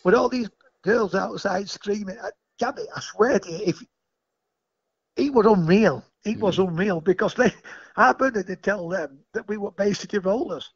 With all these girls outside screaming, Gabby, I swear to you, it was unreal. It was unreal, because our Bernard did tell them that we were Bay City Rollers.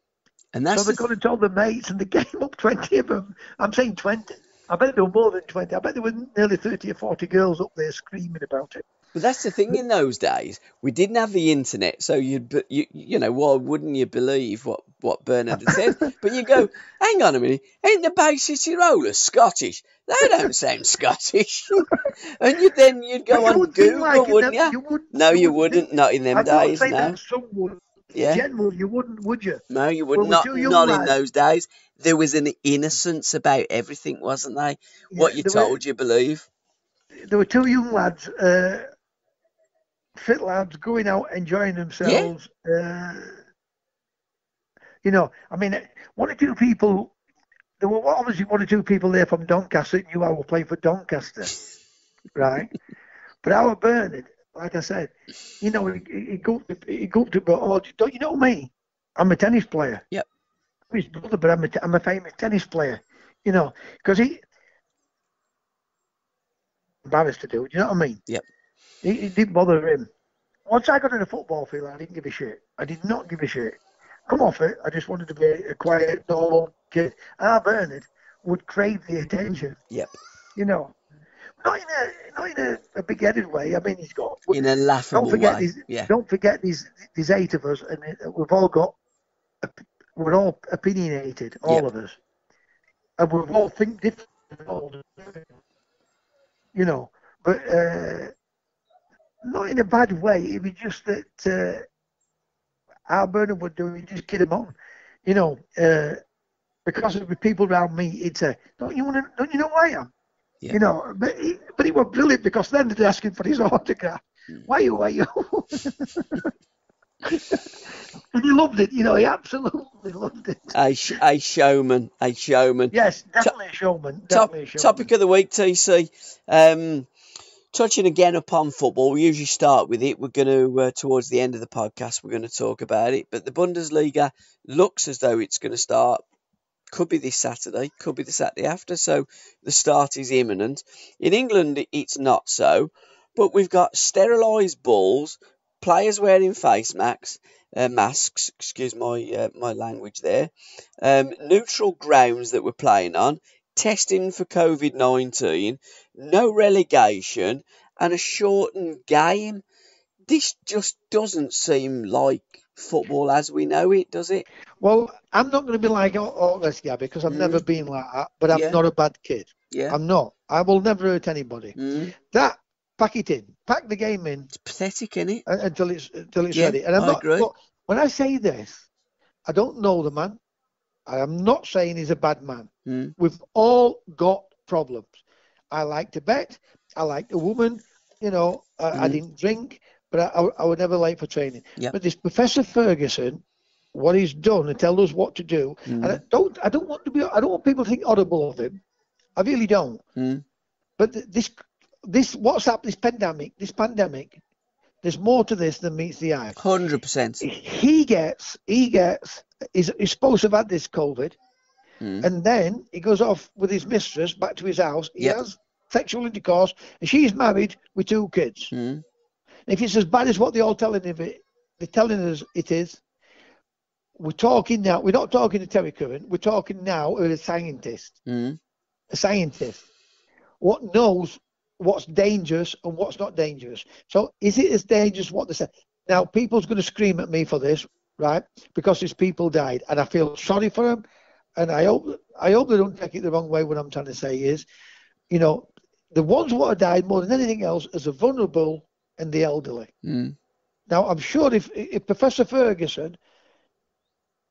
And that's so they could have told their mates, and they gave up 20 of them. I'm saying 20. I bet there were more than 20. I bet there were nearly 30 or 40 girls up there screaming about it. But that's the thing, in those days, we didn't have the internet, so why wouldn't you believe what Bernard had said? But you go, hang on a minute, ain't the Bay City Rollers Scottish? They don't sound Scottish. And you'd go on Google, wouldn't you? You wouldn't, not in them days, no. That someone, in general, you wouldn't, would you? No, you wouldn't, not in those days. There was an innocence about everything, wasn't there? Yeah, what you told, you believe. There were two young lads, fit lads, going out enjoying themselves. Yeah. There were obviously one or two people there from Doncaster that knew I was playing for Doncaster, right? But our Bernard, like I said, he'd go up to Bernard, don't you know me? I'm a tennis player. Yep. I'm his brother, but I'm a famous tennis player, because he embarrassed to do it, you know what I mean? Yep. It didn't bother him. Once I got in a football field, I didn't give a shit. I did not give a shit. Come off it, I just wanted to be a quiet, normal kid. Our Bernard would crave the attention. Yep. Not in a big-headed way. I mean, he's got... In a laughable way. Don't forget, there's eight of us, and we've all got... We're all opinionated, all of us. And we all think different. But... not in a bad way. It was just that our Bernard would do it, just kid him on, because of the people around me. He'd say, "Don't you know who I am?" Yeah. But he was brilliant, because then they'd ask him for his autograph. Why you? And he loved it. He absolutely loved it. A showman. Yes, definitely a showman. Topic of the week, TC. Touching again upon football, we usually start with it. We're going to, towards the end of the podcast, we're going to talk about it. But the Bundesliga looks as though it's going to start. Could be this Saturday, could be the Saturday after. So the start is imminent. In England, it's not so. But we've got sterilised balls, players wearing face masks. Excuse my language there. Neutral grounds that we're playing on. Testing for COVID-19, no relegation, and a shortened game. This just doesn't seem like football as we know it, does it? Well, I'm not going to be like this, Gabby, because I've never been like that, but I'm not a bad kid. Yeah. I'm not. I will never hurt anybody. That, pack it in. Pack the game in. It's pathetic, isn't it? Until it's ready. And I agree. Look, when I say this, I don't know the man. I am not saying he's a bad man. We've all got problems. I like to bet. I like a woman. I didn't drink, but I was never late for training. Yep. But this Professor Ferguson, what he's done and tell us what to do, and I don't want people to think audible of him. I really don't. But this WhatsApp, this pandemic, there's more to this than meets the eye. 100%. He's supposed to have had this COVID, and then he goes off with his mistress back to his house. He has sexual intercourse, and she's married with two kids. And if it's as bad as what they're all telling him, they're telling us it is, we're talking now. We're not talking to Terry Curran. We're talking now of a scientist. A scientist. What knows what's dangerous and what's not dangerous. So is it as dangerous what they say? Now, people's going to scream at me for this, right? Because these people died, and I feel sorry for them, and I hope they don't take it the wrong way. What I'm trying to say is, the ones who have died more than anything else is the vulnerable and the elderly. Now, I'm sure if Professor Ferguson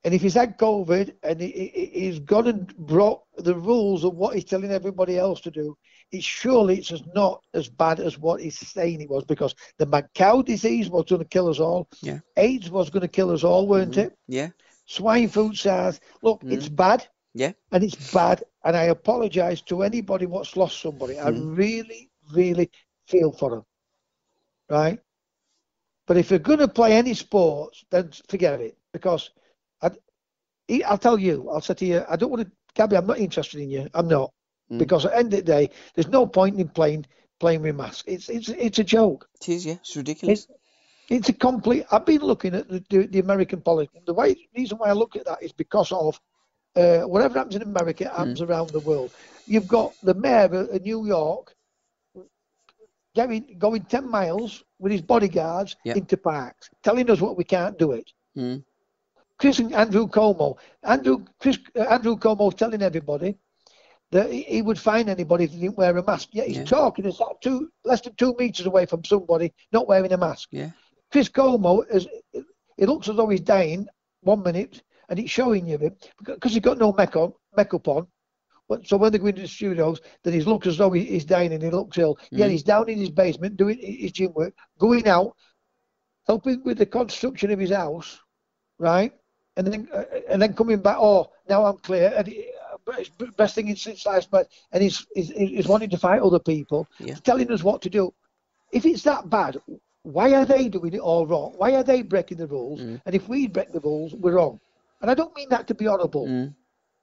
And if he's had COVID and he's gone and brought the rules of what he's telling everybody else to do, surely it's not as bad as what he's saying it was, because the mad cow disease was going to kill us all. Yeah. AIDS was going to kill us all, weren't it? Yeah. Swine food, SARS. Look, it's bad. Yeah. And it's bad. And I apologise to anybody what's lost somebody. I really, really feel for them. Right? But if you're going to play any sports, then forget it. Because... I'll tell you, I'll say to you, I don't want to, Gabby, I'm not interested in you. I'm not. Because at the end of the day, there's no point in playing with masks. It's a joke. It is, yeah. It's ridiculous. It's a complete, I've been looking at the American politics. The reason why I look at that is because of whatever happens in America happens around the world. You've got the mayor of New York going 10 miles with his bodyguards into parks, telling us what we can't do it. Chris and Andrew Cuomo. Andrew Cuomo telling everybody that he would fine anybody if they didn't wear a mask. Yet he's talking. It's like less than 2 meters away from somebody not wearing a mask. Yeah. Chris Cuomo, it looks as though he's dying 1 minute, and it's showing you him because he's got no makeup on. So when they go into the studios, then he looks as though he's dying and he looks ill. Yeah, he's down in his basement doing his gym work, going out, helping with the construction of his house, right? And then coming back, now I'm clear. And it's the best thing since last night. And he's wanting to fight other people. Yeah. He's telling us what to do. If it's that bad, why are they doing it all wrong? Why are they breaking the rules? And if we break the rules, we're wrong. And I don't mean that to be horrible. And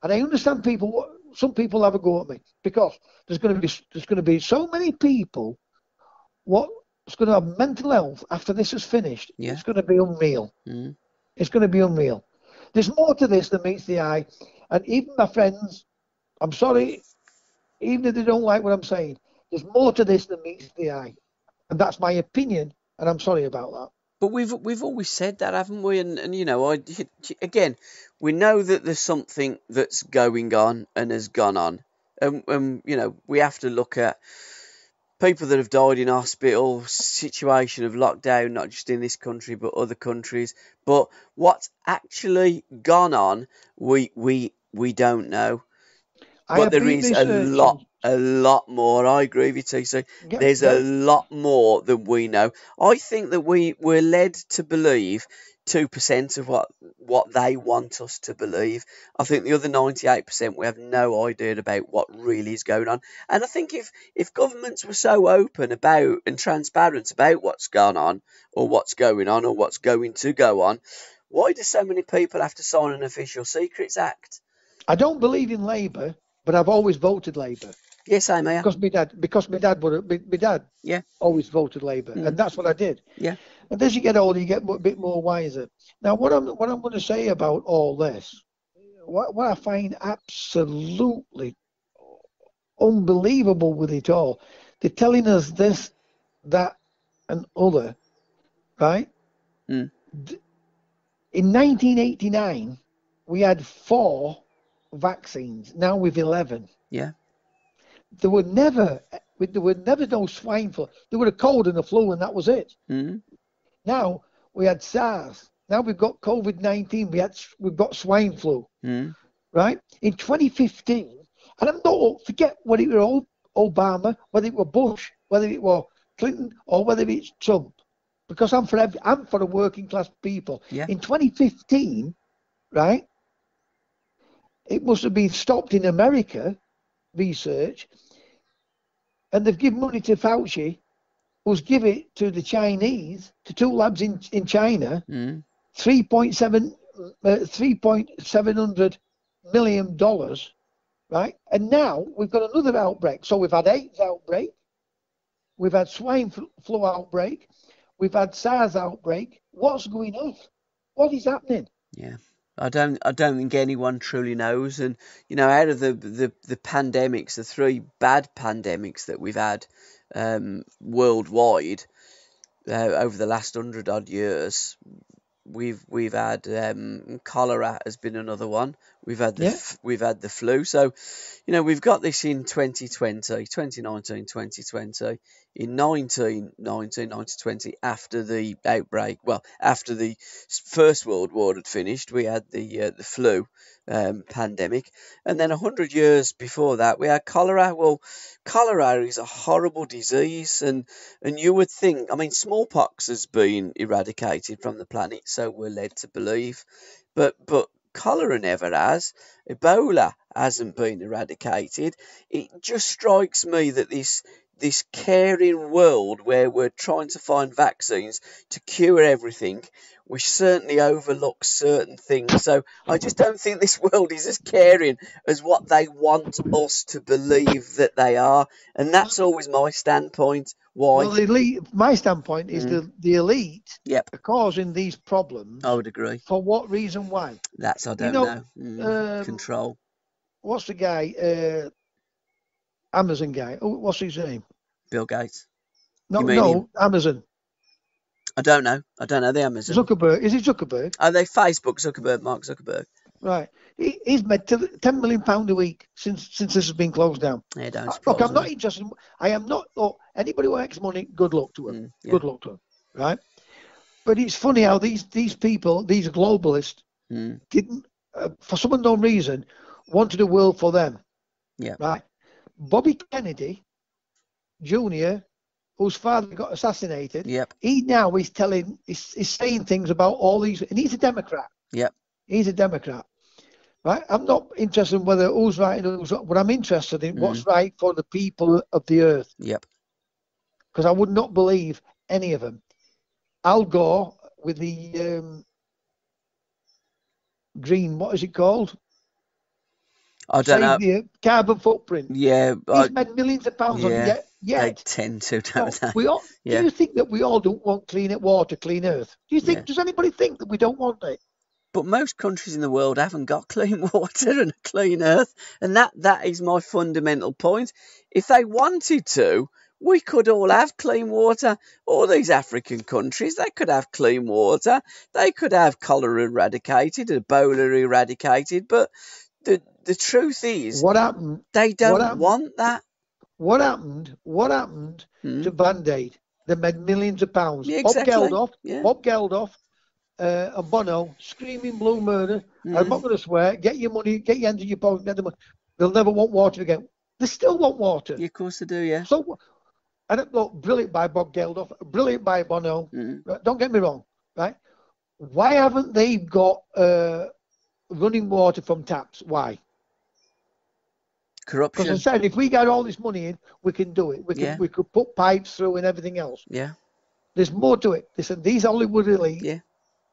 I understand people. Some people have a go at me because there's going to be so many people. What's going to have mental health after this is finished? Yeah. It's going to be unreal. It's going to be unreal. There's more to this than meets the eye. And even my friends, I'm sorry, even if they don't like what I'm saying, there's more to this than meets the eye. And that's my opinion, and I'm sorry about that. But we've always said that, haven't we? And you know, again, we know that there's something that's going on and has gone on. And you know, we have to look at people that have died in hospital, situation of lockdown, not just in this country, but other countries. But what's actually gone on, we don't know. But there is a lot more. I agree with you, TC. There's a lot more than we know. I think that we're led to believe 2% of what they want us to believe. I think the other 98% we have no idea about what really is going on. And I think if governments were so open about and transparent about what's gone on or what's going on or what's going to go on, why do so many people have to sign an Official Secrets Act? I don't believe in Labour, but I've always voted Labour. Yes, I may. Because my dad always voted Labour, and that's what I did. Yeah. And as you get older, you get a bit more wiser. Now, what I'm going to say about all this, what I find absolutely unbelievable with it all, they're telling us this, that, and other, right? In 1989, we had 4 vaccines. Now we've 11. Yeah. There were never no swine flu. There were a cold and a flu, and that was it. Now we had SARS. Now we've got COVID-19. We've got swine flu, right? In 2015, and I'm not forget whether it was Obama, whether it was Bush, whether it was Clinton, or whether it's Trump, because I'm for the working class people. Yeah. In 2015, right? It must have been stopped in America. Research, and they've given money to Fauci, who's give it to the Chinese, to 2 labs in China, $3.7 million, right? And now we've got another outbreak. So we've had AIDS outbreak, we've had swine flu outbreak, we've had SARS outbreak. What's going on? What is happening? Yeah. I don't think anyone truly knows. And, you know, out of the pandemics, the 3 bad pandemics that we've had worldwide over the last 100-odd years, we've had cholera has been another one. We've had the we've had the flu. So, you know, we've got this in 2020, 2019, 2020. In 1920, after the outbreak, well, after the First World War had finished, we had the flu pandemic. And then 100 years before that, we had cholera. Well, cholera is a horrible disease. And you would think, I mean, smallpox has been eradicated from the planet, so we're led to believe. But cholera never has. Ebola hasn't been eradicated. It just strikes me that this caring world where we're trying to find vaccines to cure everything, we certainly overlook certain things. So I just don't think this world is as caring as what they want us to believe that they are. And that's always my standpoint. Why? Well, my standpoint is the elite are causing these problems. I would agree. For what reason? Why? That's, I don't know. Control. What's the guy? Amazon guy. Oh, what's his name? Bill Gates. No, Amazon. I don't know the Amazon. Zuckerberg. Is it Zuckerberg? Are they Facebook? Zuckerberg, Mark Zuckerberg. Right. He's made £10 million a week since this has been closed down. Yeah, don't look, I'm not interested. I am not. Look, anybody who makes money, good luck to him. Good luck to him. Right. But it's funny how these people, these globalists, didn't, for some unknown reason, wanted a world for them. Yeah. Right. Bobby Kennedy Jr., whose father got assassinated, he now is telling, he's saying things about all these, and he's a Democrat. Yep. He's a Democrat. Right? I'm not interested in whether who's right and who's not, but I'm interested in what's right for the people of the earth. Yep. Because I would not believe any of them. Al Gore with the green, what is it called? I don't know. The carbon footprint. Yeah. He's made millions of pounds on it. Yeah. They tend to, don't they? Do you think that we all don't want cleaner water, clean earth? Do you think? Does anybody think that we don't want it? But most countries in the world haven't got clean water and a clean earth. And that is my fundamental point. If they wanted to, we could all have clean water. All these African countries, they could have clean water. They could have cholera eradicated, Ebola eradicated. But the truth is, what happened? They don't want that. What happened to Band-Aid? They made millions of pounds. Yeah, exactly. Bob Geldof, and Bono, screaming blue murder. I'm not going to swear. Get your money. Get your hands in your pocket. Get the money. They'll never want water again. They still want water. Yeah, of course they do. Yeah. So, I don't know. Brilliant by Bob Geldof. Brilliant by Bono. Right, don't get me wrong. Right? Why haven't they got running water from taps? Why? Corruption. Because I said, if we get all this money in, we can do it. We could put pipes through and everything else. Yeah. There's more to it. Listen, these Hollywood elite,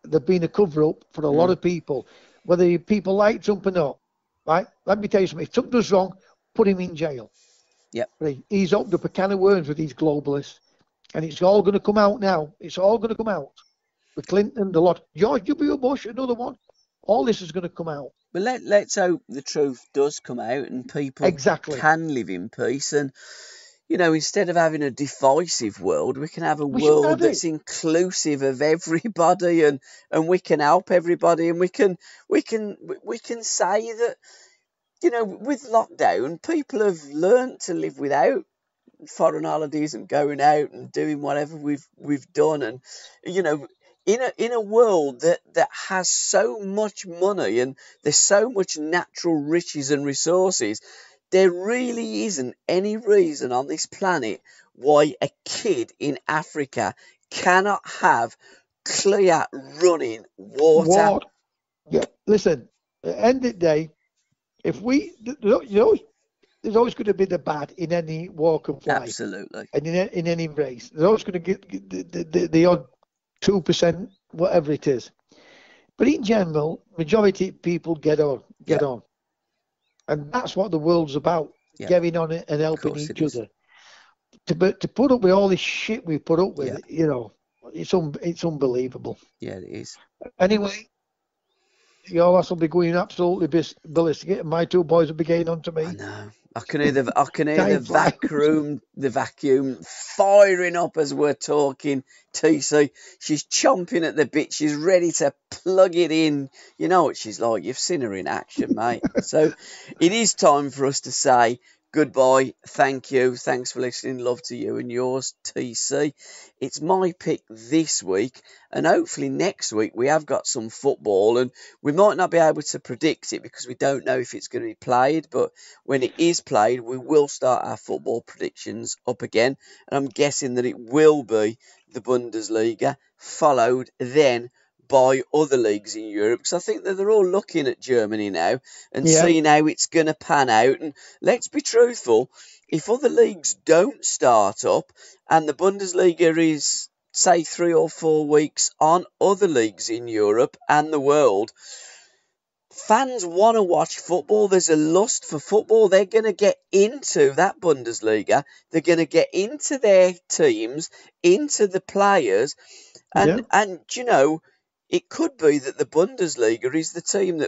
they've been a cover-up for a lot of people, whether people like Trump or not. Right? Let me tell you something. If Trump does wrong, put him in jail. Yeah. He's opened up a can of worms with these globalists, and it's all going to come out now. It's all going to come out. With Clinton, the lot. George W. Bush, another one. All this is going to come out. But let's hope the truth does come out and people can live in peace. And, you know, instead of having a divisive world, we can have a world that's inclusive of everybody, and we can help everybody, and we can say that, you know, with lockdown, people have learned to live without foreign holidays and going out and doing whatever we've done, and, you know, in a world that has so much money and there's so much natural riches and resources, there really isn't any reason on this planet why a kid in Africa cannot have clear running water. Yeah, listen, at the end of the day, if we, there's always going to be the bad in any walk of life. Absolutely. And in any race, there's always going to get the odd 2%, whatever it is, but in general, majority of people get on, and that's what the world's about: getting on it and helping each other. To put up with all this shit we put up with, you know, it's unbelievable. Yeah, it is. Anyway, your ass will be going absolutely ballistic, and my two boys will be getting onto me. I know. I can hear the vacuum firing up as we're talking. TC, she's chomping at the bit. She's ready to plug it in. You know what she's like. You've seen her in action, mate. So it is time for us to say goodbye. Thank you. Thanks for listening. Love to you and yours, TC. It's my pick this week, and hopefully next week we have got some football, and we might not be able to predict it because we don't know if it's going to be played, but when it is played, we will start our football predictions up again, and I'm guessing that it will be the Bundesliga, followed then by other leagues in Europe, because I think that they're all looking at Germany now and seeing how it's going to pan out. And let's be truthful, if other leagues don't start up and the Bundesliga is, say, 3 or 4 weeks on, other leagues in Europe and the world, fans want to watch football. There's a lust for football. They're going to get into that Bundesliga. They're going to get into their teams, into the players. And you know, it could be that the Bundesliga is the team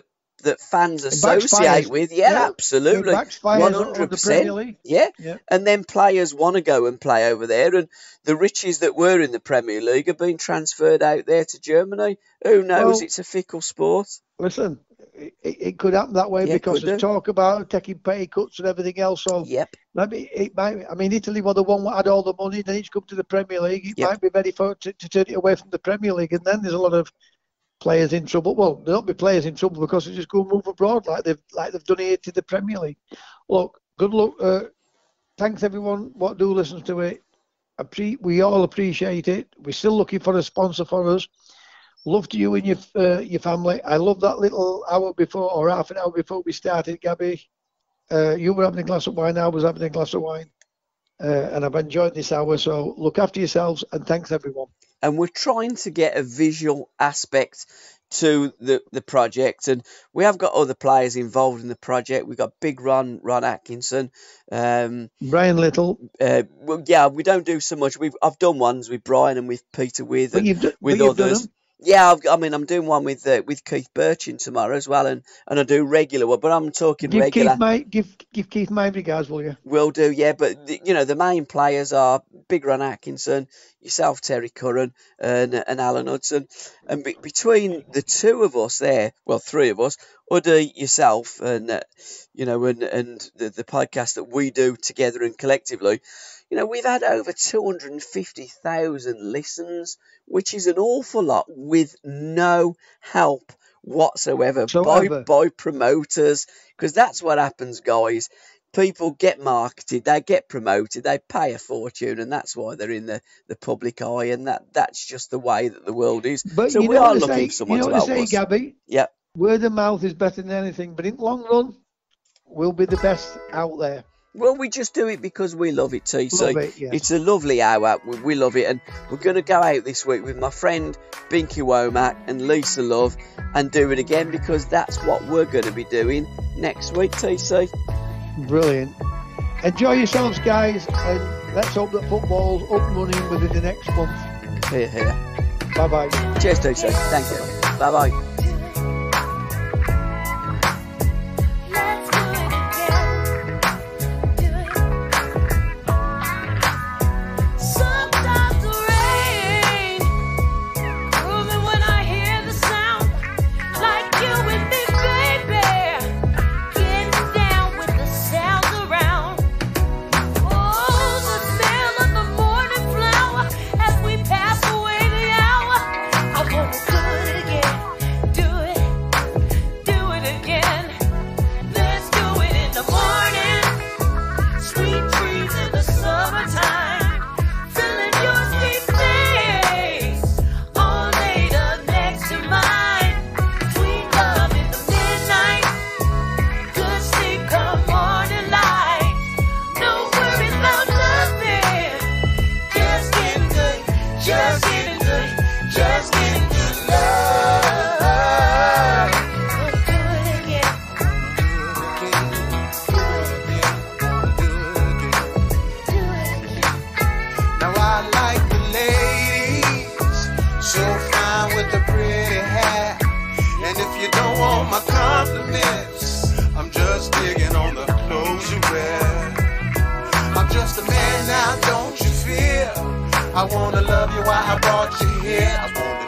that fans associate with. Yeah, absolutely. 100%. Yeah. And then players want to go and play over there. And the riches that were in the Premier League have been transferred out there to Germany. Who knows? Well, it's a fickle sport. Listen, it could happen that way because there's talk about taking pay cuts and everything else. So Italy were the one that had all the money. Then it's come to the Premier League. It might be ready for to turn it away from the Premier League. And then there's a lot of players in trouble. Well, there'll be players in trouble because they just go and move abroad like they've done here to the Premier League. Look, good luck. Thanks everyone what do listens to it. We all appreciate it. We're still looking for a sponsor for us. Love to you and your family. I love that little hour before, or half an hour before we started, Gabby. You were having a glass of wine. I was having a glass of wine. And I've enjoyed this hour. So look after yourselves, and thanks, everyone. And we're trying to get a visual aspect to the project, and we have got other players involved in the project. We've got Big Ron Atkinson, Brian Little. We don't do so much. I've done ones with Brian and with Peter With and with others. Yeah, I'm doing one with Keith Birchin tomorrow as well, and I do regular one, but I'm talking regular. Give Keith my regards, will you? Will do, yeah, but the main players are Big Ron Atkinson, yourself, Terry Curran, and Alan Hudson, and between the two of us there, well, three of us, Uddy, yourself, and and the podcast that we do together and collectively, we've had over 250,000 listens, which is an awful lot with no help whatsoever by promoters, because that's what happens, guys. People get marketed, they get promoted, they pay a fortune, and that's why they're in the public eye, and that's just the way that the world is. But so we are looking for someone to help us. Gabby? Yep. Word of mouth is better than anything, but in the long run, we'll be the best out there. Well, we just do it because we love it, TC. Love it, yeah. It's a lovely hour. We love it. And we're going to go out this week with my friend Binky Womack and Lisa Love and do it again, because that's what we're going to be doing next week, TC. Brilliant. Enjoy yourselves, guys. And let's hope that football's up and running within the next month. Hear, hear. Bye-bye. Cheers, TC. Thank you. Bye-bye. want my compliments. I'm just digging on the clothes you wear. I'm just a man now, don't you fear? I wanna love you while I brought you here. I wanna